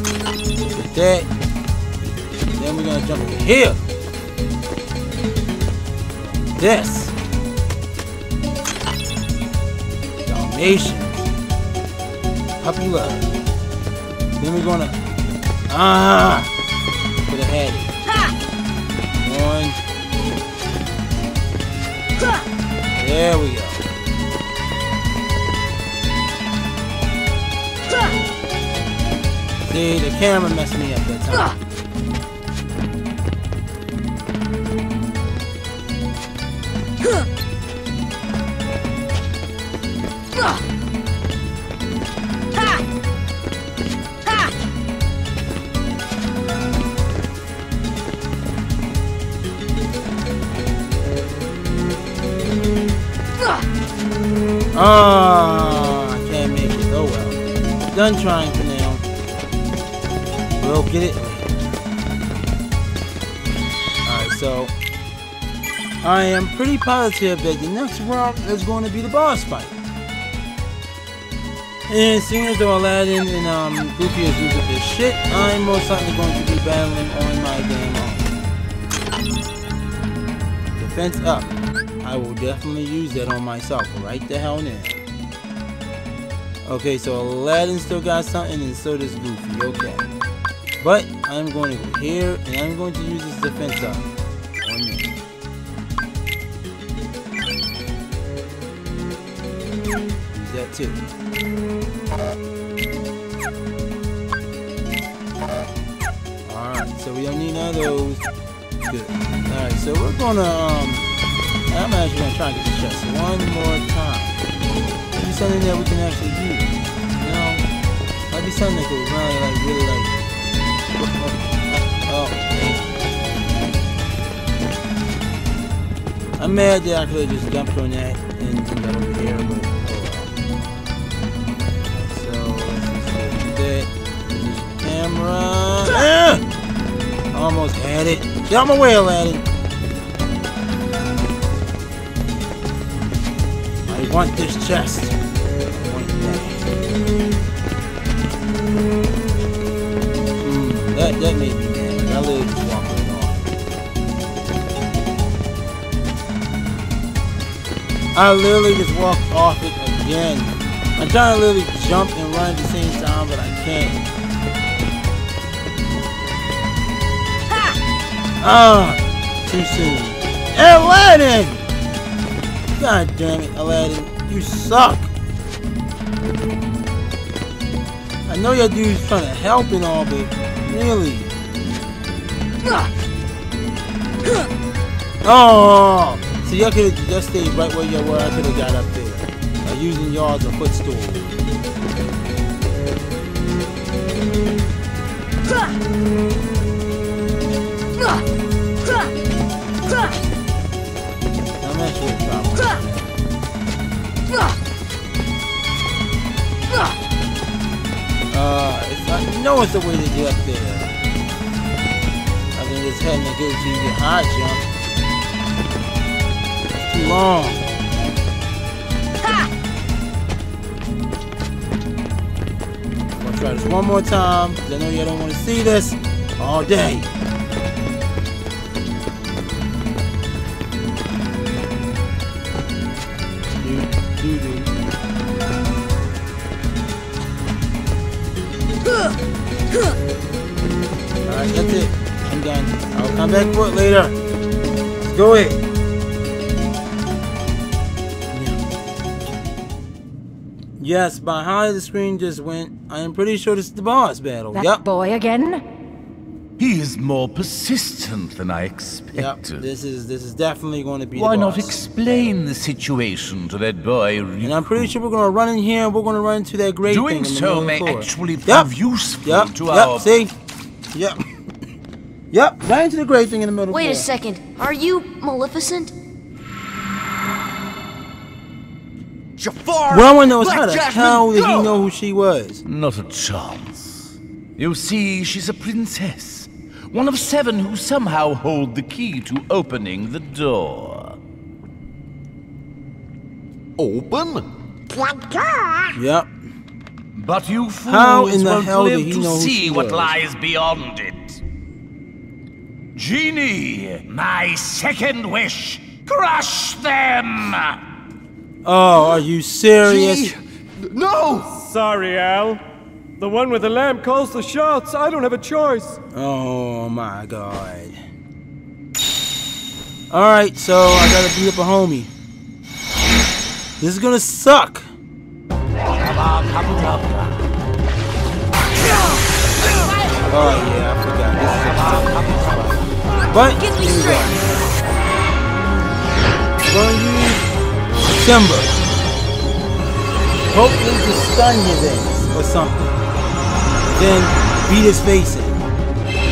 Get that. And then we're gonna jump over here. This. Dalmatians. Puppy love. Then we're gonna. Put a head. One. There we go. See, the camera messed me up that time. I can't make it. Oh well. I'm done trying for now. We'll get it. Alright, so I am pretty positive that the next round is going to be the boss fight. And seeing as though Aladdin and Goofy is losing this shit, I'm most likely going to be battling on my damn own. Defense up. I will definitely use that on myself right the hell now. Okay, so Aladdin still got something and so does Goofy, okay. But I'm going to go here and I'm going to use this defense up. One minute. Use that too. Alright, so we don't need none of those. Good. Alright, so we're gonna I'm actually going to try and get this chest one more time. Maybe something that we can actually use. You know? Might be something that could really Oh. I'm mad that I could have just jumped on that and got over here, but so, let's just do that. This camera. Almost had it. Get out my way, Aladdin. I want this chest. I want that. That made me mad. That lady was walking off. I literally just walked off it again. I'm trying to literally jump and run at the same time, but I can't. Too soon. Aladdin! God damn it, Aladdin. You suck. I know your dude's trying to help and all, but really. Oh! So y'all could have just stayed right where you were. I could have got up there. By using y'all as a footstool. I'm actually in trouble. I know it's the way to get up there. I think it's heading to get you your high jump. Too long. I'm gonna try this one more time, because I know you don't want to see this all day. Alright, that's it. I'm done. I'll come back for it later. Let's do it. Yes, behind the screen just went. I am pretty sure this is the boss battle. That yep. Boy again? He is more persistent than I expected. Yep, this is definitely going to be the boss. Why not explain the situation to that boy, Riku? And I'm pretty sure we're going to run in here and we're going to run into that great thing. Doing so may actually prove useful to our... see? Yep. Yep, right into the great thing in the middle. Wait a second. Are you Maleficent? Jafar, well, I want to know how the hell did you know who she was? Not a chance. You see, she's a princess. One of 7 who somehow hold the key to opening the door. Open? Yep. But you fools won't live to see what lies beyond it. Genie, my second wish, crush them! Oh, are you serious? Gee, no! Sorry, Al. The one with the lamp calls the shots. I don't have a choice. Oh, my God. Alright, so I gotta beat up a homie. This is gonna suck. Oh, yeah, I forgot. This is a tough one. But, here we go. Gonna use Simba. Hopefully to stun his ass or something. Then beat his face in.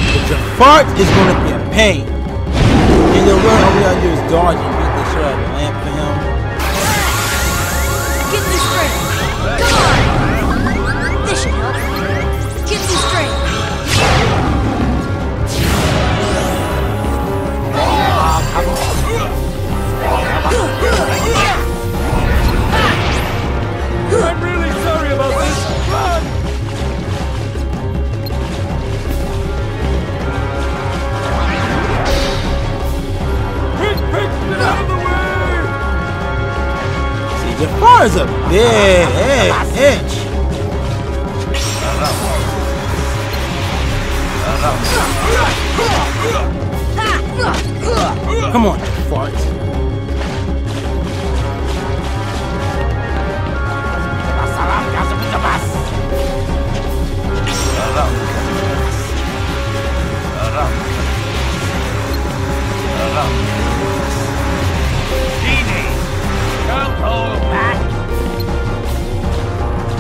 But Jafar is gonna be a pain. And the way all we gotta do is dodge and beat the shit out of the lamp for him. Get me straight. Come on. This should help. Get me straight. I'm really sorry about this. Run! Quick, get out of the way! See, Jafar is a big bitch. Come on, Jafar. Genie, don't hold back.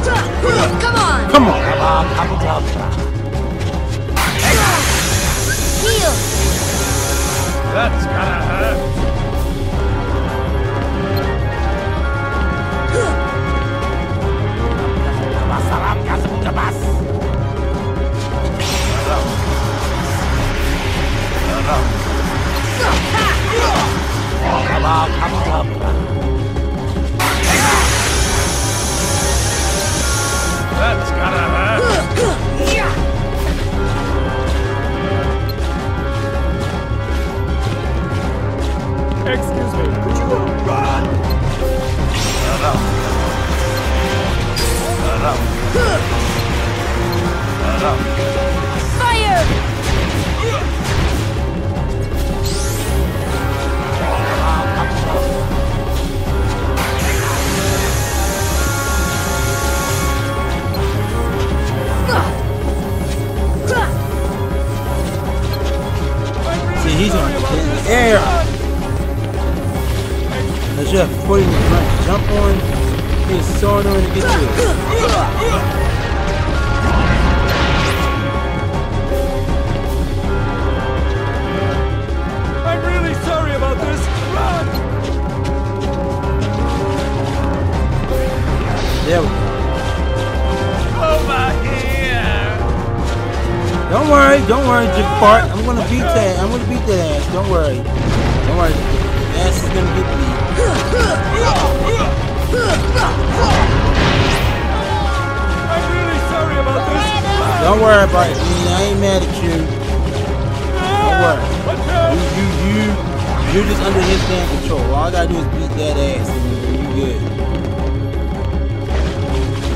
Come on! Come on! Heal! That's gonna hurt. That's gotta hurt. Excuse me, would you run? Fire! It's all in order to get you. I'm really sorry about this. Run! There we go. Over here. Don't worry, Jafar. I'm gonna beat that. I'm gonna beat that ass. Don't worry. Don't worry. The ass is gonna get beat. I'm really sorry about this. Don't worry about it. I ain't mad at you. Don't worry. You're just under his damn control. All I gotta do is beat that ass and you good.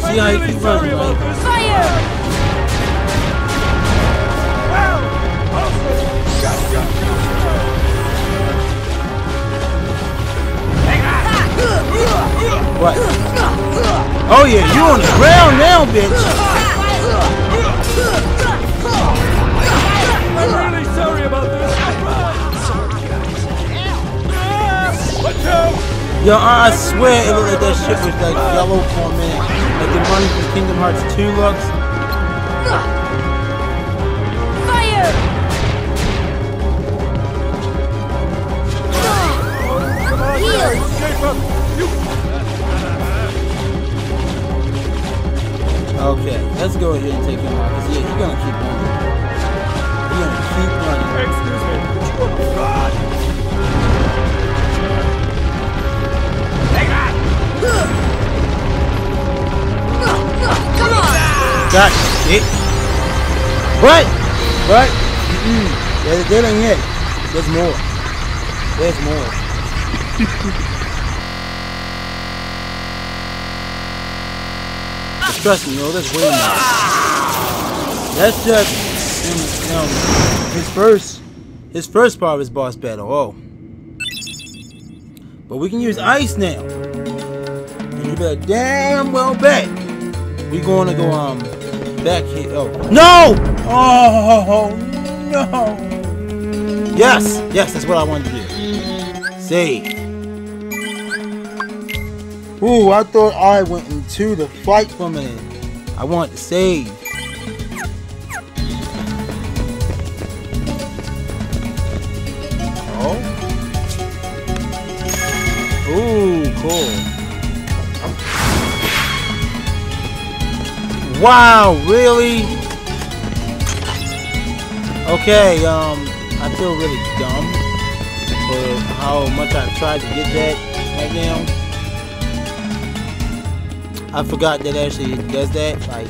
See how he keeps running, buddy. Fire! What? Oh yeah, you on the ground now, bitch! I'm really sorry about this. Yo, I swear it looked like that shit was like yellow for a minute. Like the money from Kingdom Hearts 2 looks. Fire! Okay, let's go ahead and take him out. Cause yeah, he's gonna keep running. He's gonna keep running. Excuse me. Oh God! Take that! Come on! Got it. What? That ain't it. There's more. There's more. Trust me, yo, that's way more. That's just his first part of his boss battle. Oh, but we can use ice now. And you better damn well bet we're going to go back here. Oh no! Oh no! Yes, that's what I wanted to do. Save. Ooh, I thought I went into the fight for a minute. I want to save. Oh. Ooh, cool. Wow, really? Okay, I feel really dumb for how much I've tried to get that right now. I forgot that actually does that. Like,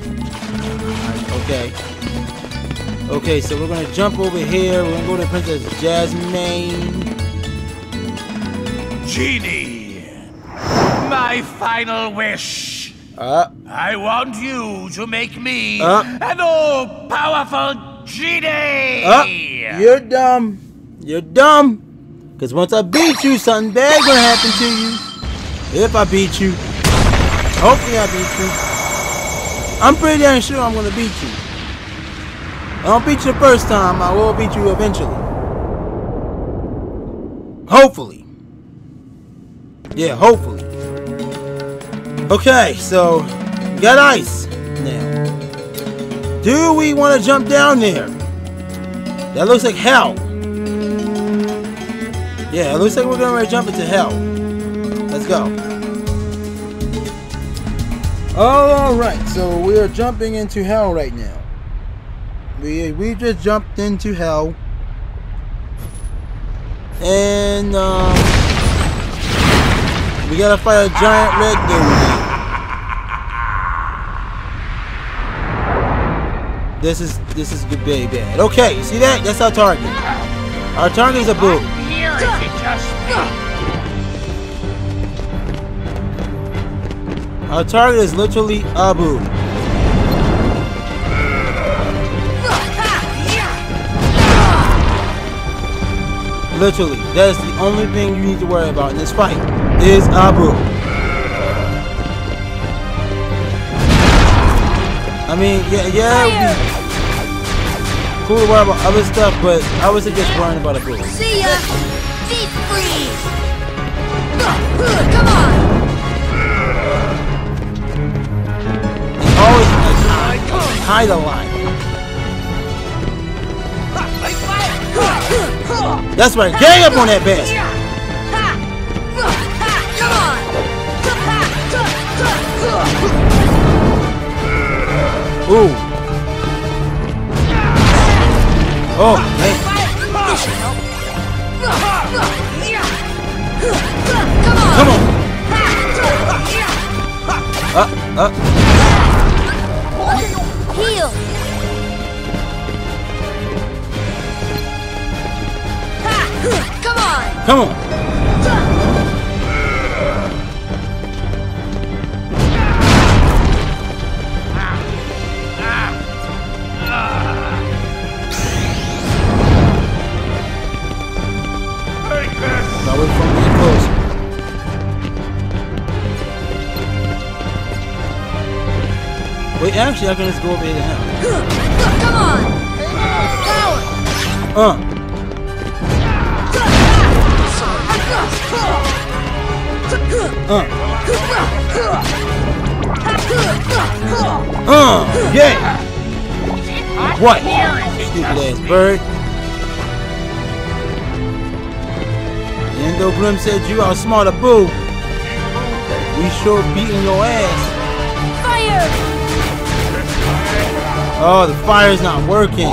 okay. So we're gonna jump over here. We're gonna go to Princess Jasmine. Genie, my final wish. I want you to make me an all-powerful genie. You're dumb. You're dumb. Cause once I beat you, something bad's gonna happen to you. If I beat you. Hopefully I beat you. I'm pretty damn sure I'm gonna beat you. I don't beat you the first time, I will beat you eventually. Hopefully. Yeah, hopefully. Okay, so we got ice now. Do we wanna jump down there? That looks like hell. Yeah, it looks like we're gonna jump into hell. Let's go. Alright, so we are jumping into hell right now. We just jumped into hell. And we gotta fight a giant red dude. This is good, very bad. Okay, you see that? That's our target. Our target is Abu. Here is it just me? Our target is literally Abu. Literally, that is the only thing you need to worry about in this fight, is Abu. I mean, yeah, it'd be cool to worry about other stuff, but I would suggest worrying about Abu. See ya! Deep freeze! Come on! tie the line. That's right, gang up on that bastard. Ooh. Oh, man. Come on. Heal. Come on. Come on. Actually, I can just go over here now. Come on! Power! Yeah! What? Stupid ass bird. Endo Grim said you outsmart a boo. We sure beating your ass. Fire! Oh, the fire's not working.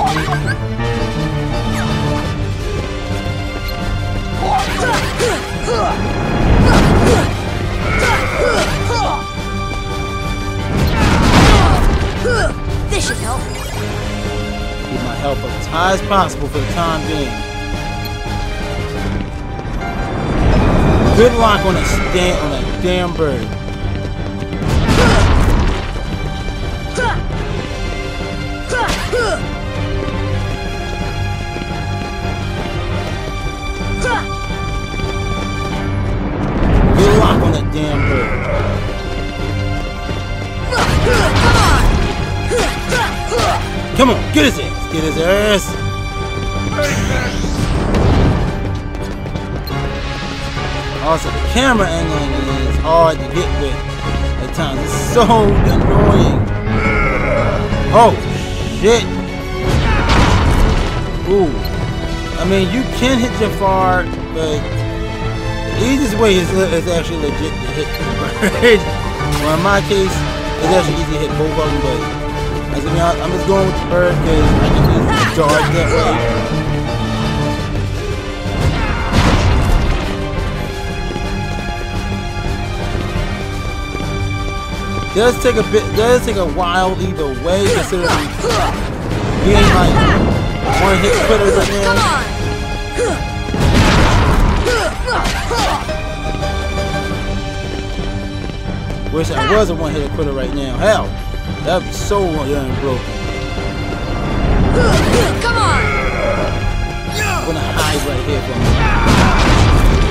This should help. Keep my health up as high as possible for the time being. Good luck on a damn bird. Damn bird. Come on, get his ass. Get his ass. Also, the camera angle is hard to get with at times. It's so annoying. Oh, shit. Ooh. I mean, you can hit Jafar, but the easiest way is actually legit to hit the bird. Well, in my case, it's actually easy to hit both of them, but as I mean, I'm just going with the bird because I can just dodge that way. Does take a while either way, considering you ain't like one hit quitters right now. Wish I was a one-hit quitter right now. Hell, that'd be so unbroken. Come on! I'm gonna hide right here from me.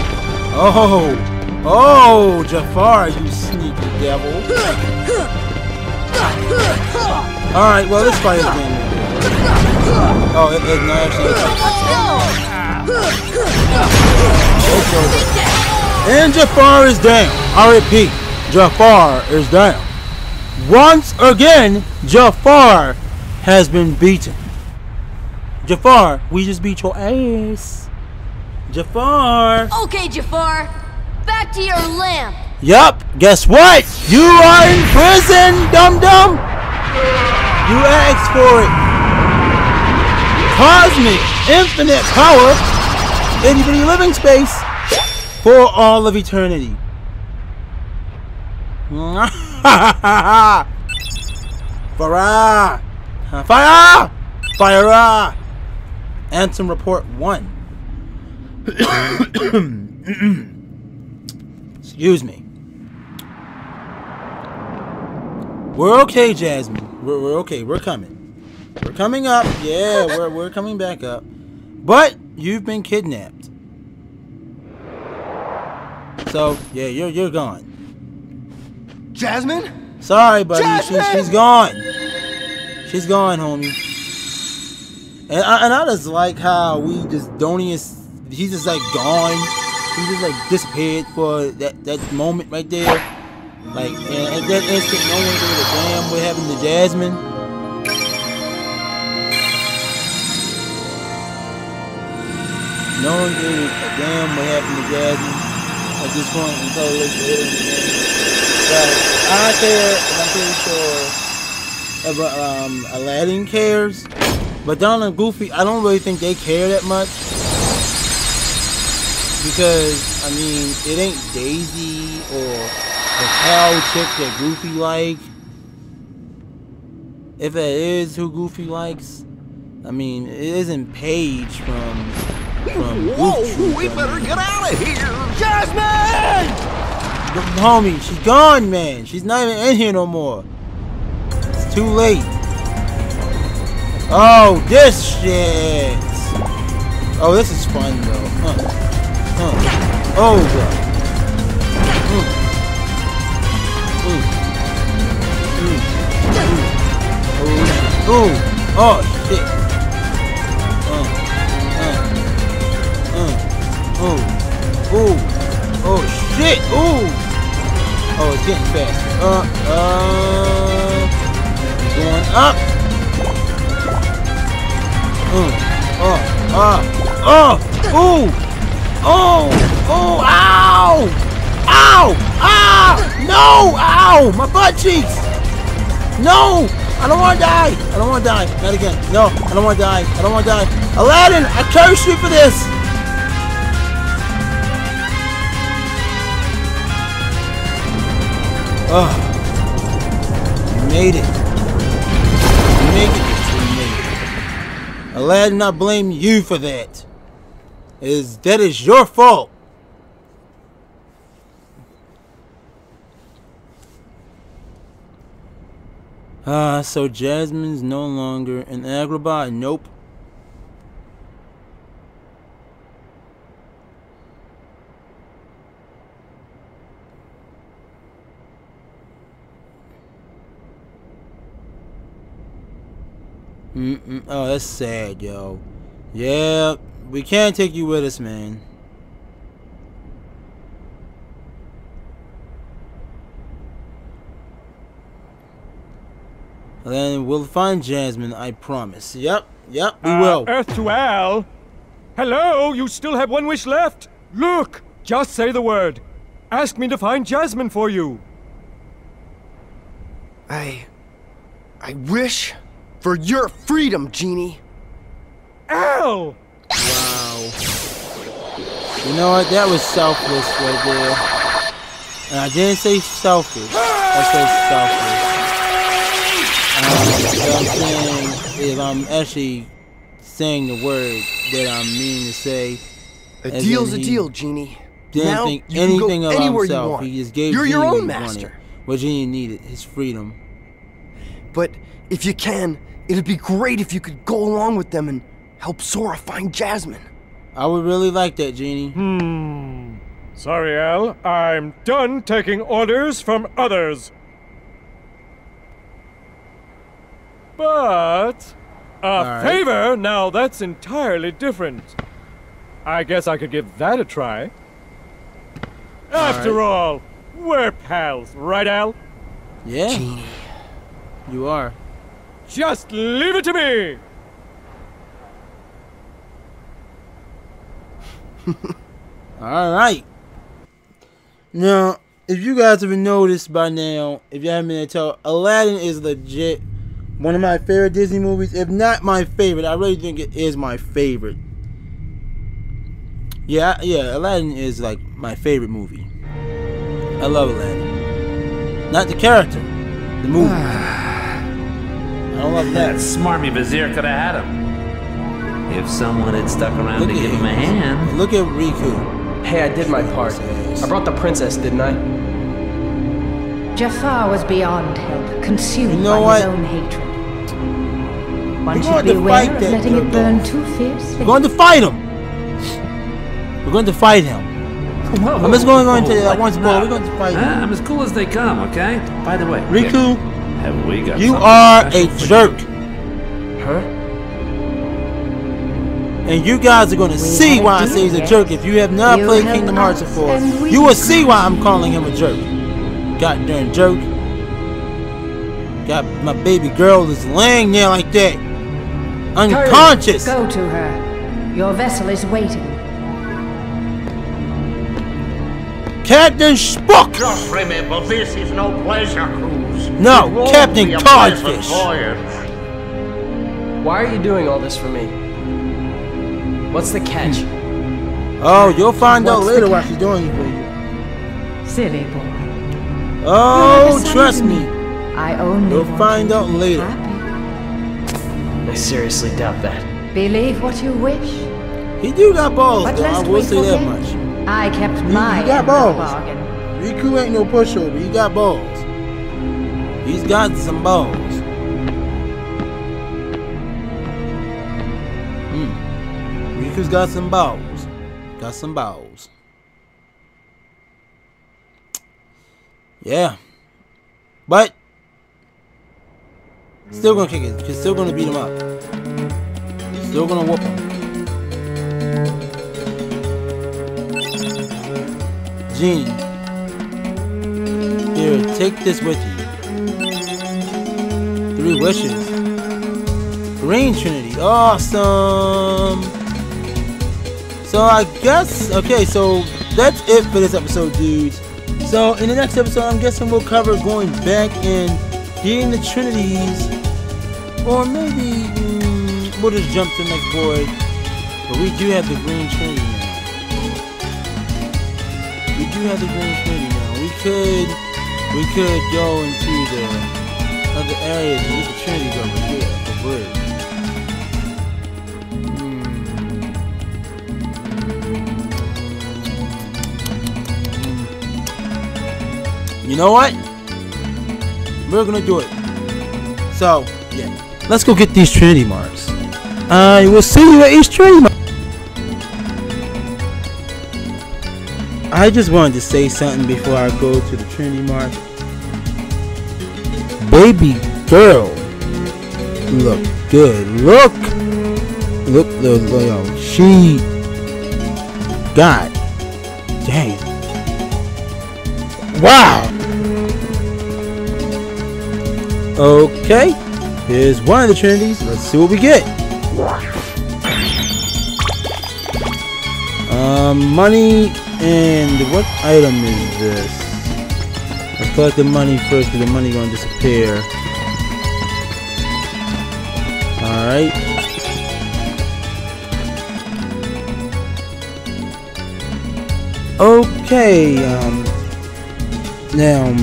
Oh, oh, Jafar, you sneaky devil! All right, well, let's fight again. Oh, it no, actually. And Jafar is down. R.I.P. Jafar is down. Once again, Jafar has been beaten. Jafar, we just beat your ass. Jafar. Okay, Jafar. Back to your lamp. Yup. Guess what? You are in prison, dum-dum. You asked for it. Cosmic, infinite power, infinite living space for all of eternity. Fire! Fire! Fire! Anthem Report 1. Excuse me. We're okay, Jasmine. We're okay. We're coming. We're coming up. Yeah, we're coming back up. But you've been kidnapped. So yeah, you're gone. Jasmine? Sorry, buddy. Jasmine! She's gone. She's gone, homie. And I just like how we just don't even... He's just like gone. He just like disappeared for that moment right there. Like, and at that instant, no one gave a damn what happened to Jasmine. No one gave a damn what happened to Jasmine at this point in Coalition History. Like, I care, and I'm pretty sure about, Aladdin cares, but Donald and Goofy, I don't really think they care that much. Because, I mean, it ain't Daisy or the cow chick that Goofy like. If it is who Goofy likes, I mean, it isn't Paige from Whoa, we better get out of here! Jasmine! The homie, she's gone, man. She's not even in here no more. It's too late. Oh, this shit. Oh, this is fun, though. Huh. Oh, God. Ooh. Ooh. Ooh. Ooh. Ooh. Oh, shit. Ooh. Ooh. Oh, shit. Ooh. Oh, it's getting fast. Going up. Ooh. Oh. Ooh. Oh! Oh! Ow! Ow! Ah! No! Ow! My butt cheeks! No! I don't want to die! I don't want to die! Not again! No! I don't want to die! I don't want to die! Aladdin! I curse you for this! Oh! You made it! You made it! You made it! Aladdin, I blame you for that! That is your fault. So Jasmine's no longer in Agrabah. Nope. Oh, that's sad, yo. Yeah. We can't take you with us, man. Then we'll find Jasmine, I promise. Yep, we will. Earth to Al. Hello, you still have one wish left. Look, just say the word. Ask me to find Jasmine for you. I wish for your freedom, Genie. Al! Wow. You know what? That was selfless right there. And I didn't say selfish. I said selfless. If I'm actually saying the word that I'm meaning to say. A deal's a deal, Genie. Didn't think anything of himself. He just gave Genie what he wanted. You're your own master. What Genie needed, his freedom. But if you can, it'd be great if you could go along with them and help Sora find Jasmine. I would really like that, Genie. Sorry, Al. I'm done taking orders from others. But a favor? Now that's entirely different. I guess I could give that a try. After all, we're pals, right, Al? Yeah. Genie. You are. Just leave it to me! Alright. Now, if you guys have noticed by now, if you haven't been told, Aladdin is legit one of my favorite Disney movies. If not my favorite, I really think it is my favorite. Yeah, Aladdin is like my favorite movie. I love Aladdin. Not the character, the movie. I don't love that. That smarmy vizier could have had him. If someone had stuck around to give him a hand. Look at Riku. Hey, I did my part. I brought the princess, didn't I? Jafar was beyond help, consumed by his own hatred. One should be aware of letting it burn too fiercely. We're going to fight him! We're going to fight him. I'm just going to tell you that once more. We're going to fight him. I'm as cool as they come, okay? By the way, Riku, you are a jerk. Huh? And you guys are going to see why I say he's a jerk. If you have not played Kingdom Hearts before, you will see why I'm calling him a jerk. Goddamn jerk. God, my baby girl is laying there like that. Unconscious. Go to her. Your vessel is waiting. Captain Spock! Just remember, this is no pleasure cruise. No, Captain Codfish! Why are you doing all this for me? What's the catch? Oh, you'll find out later why she's doing it for you. Silly boy. Oh, trust me. You'll find out later. I seriously doubt that. Believe what you wish. He do got balls, though. I will say that much. I kept mine. He got balls. Riku ain't no pushover. He got balls. He's got some balls. Riku's got some balls. Got some balls. Yeah, but still gonna kick it. Still gonna beat him up. Still gonna whoop him. Genie, here, take this with you. 3 wishes. Green Trinity, awesome. So I guess okay. So that's it for this episode, dudes. So in the next episode, I'm guessing we'll cover going back and getting the Trinities, or maybe we'll just jump to the next board. But we do have the Green Trinity now. We do have the Green Trinity now. We could go into the other areas and get the Trinities over here for birds. You know what? We're gonna do it. So, yeah. Let's go get these Trinity Marks. I will see you at each Trinity Mark. I just wanted to say something before I go to the Trinity Mark. Baby girl. Look good. Look! Look. She. God. Dang. Wow! Okay, here's one of the Trinities. Let's see what we get. Money and what item is this? Let's collect the money first because the money gonna disappear. Alright. Okay, now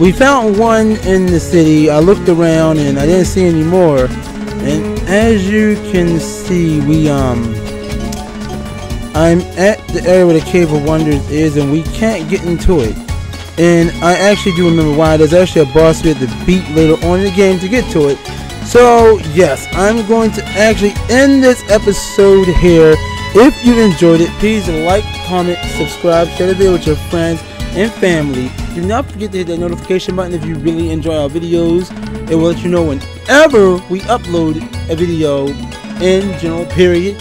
we found one in the city. I looked around and I didn't see any more. And as you can see, we I'm at the area where the Cave of Wonders is, and we can't get into it. And I actually do remember why. There's actually a boss we had to beat later on in the game to get to it. So yes, I'm going to actually end this episode here. If you enjoyed it, please like, comment, subscribe, share the video with your friends and family. Do not forget to hit that notification button if you really enjoy our videos. It will let you know whenever we upload a video in general, period.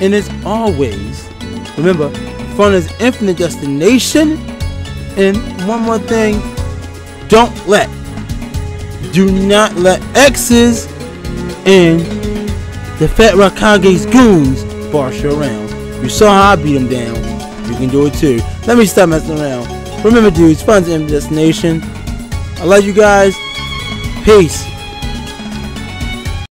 And as always, remember, fun is infinite destination. And one more thing, do not let exes and the Fat Rakage's goons boss you around. You saw how I beat them down. You can do it too. Let me stop messing around. Remember, dudes, fun's in this nation. I love you guys. Peace.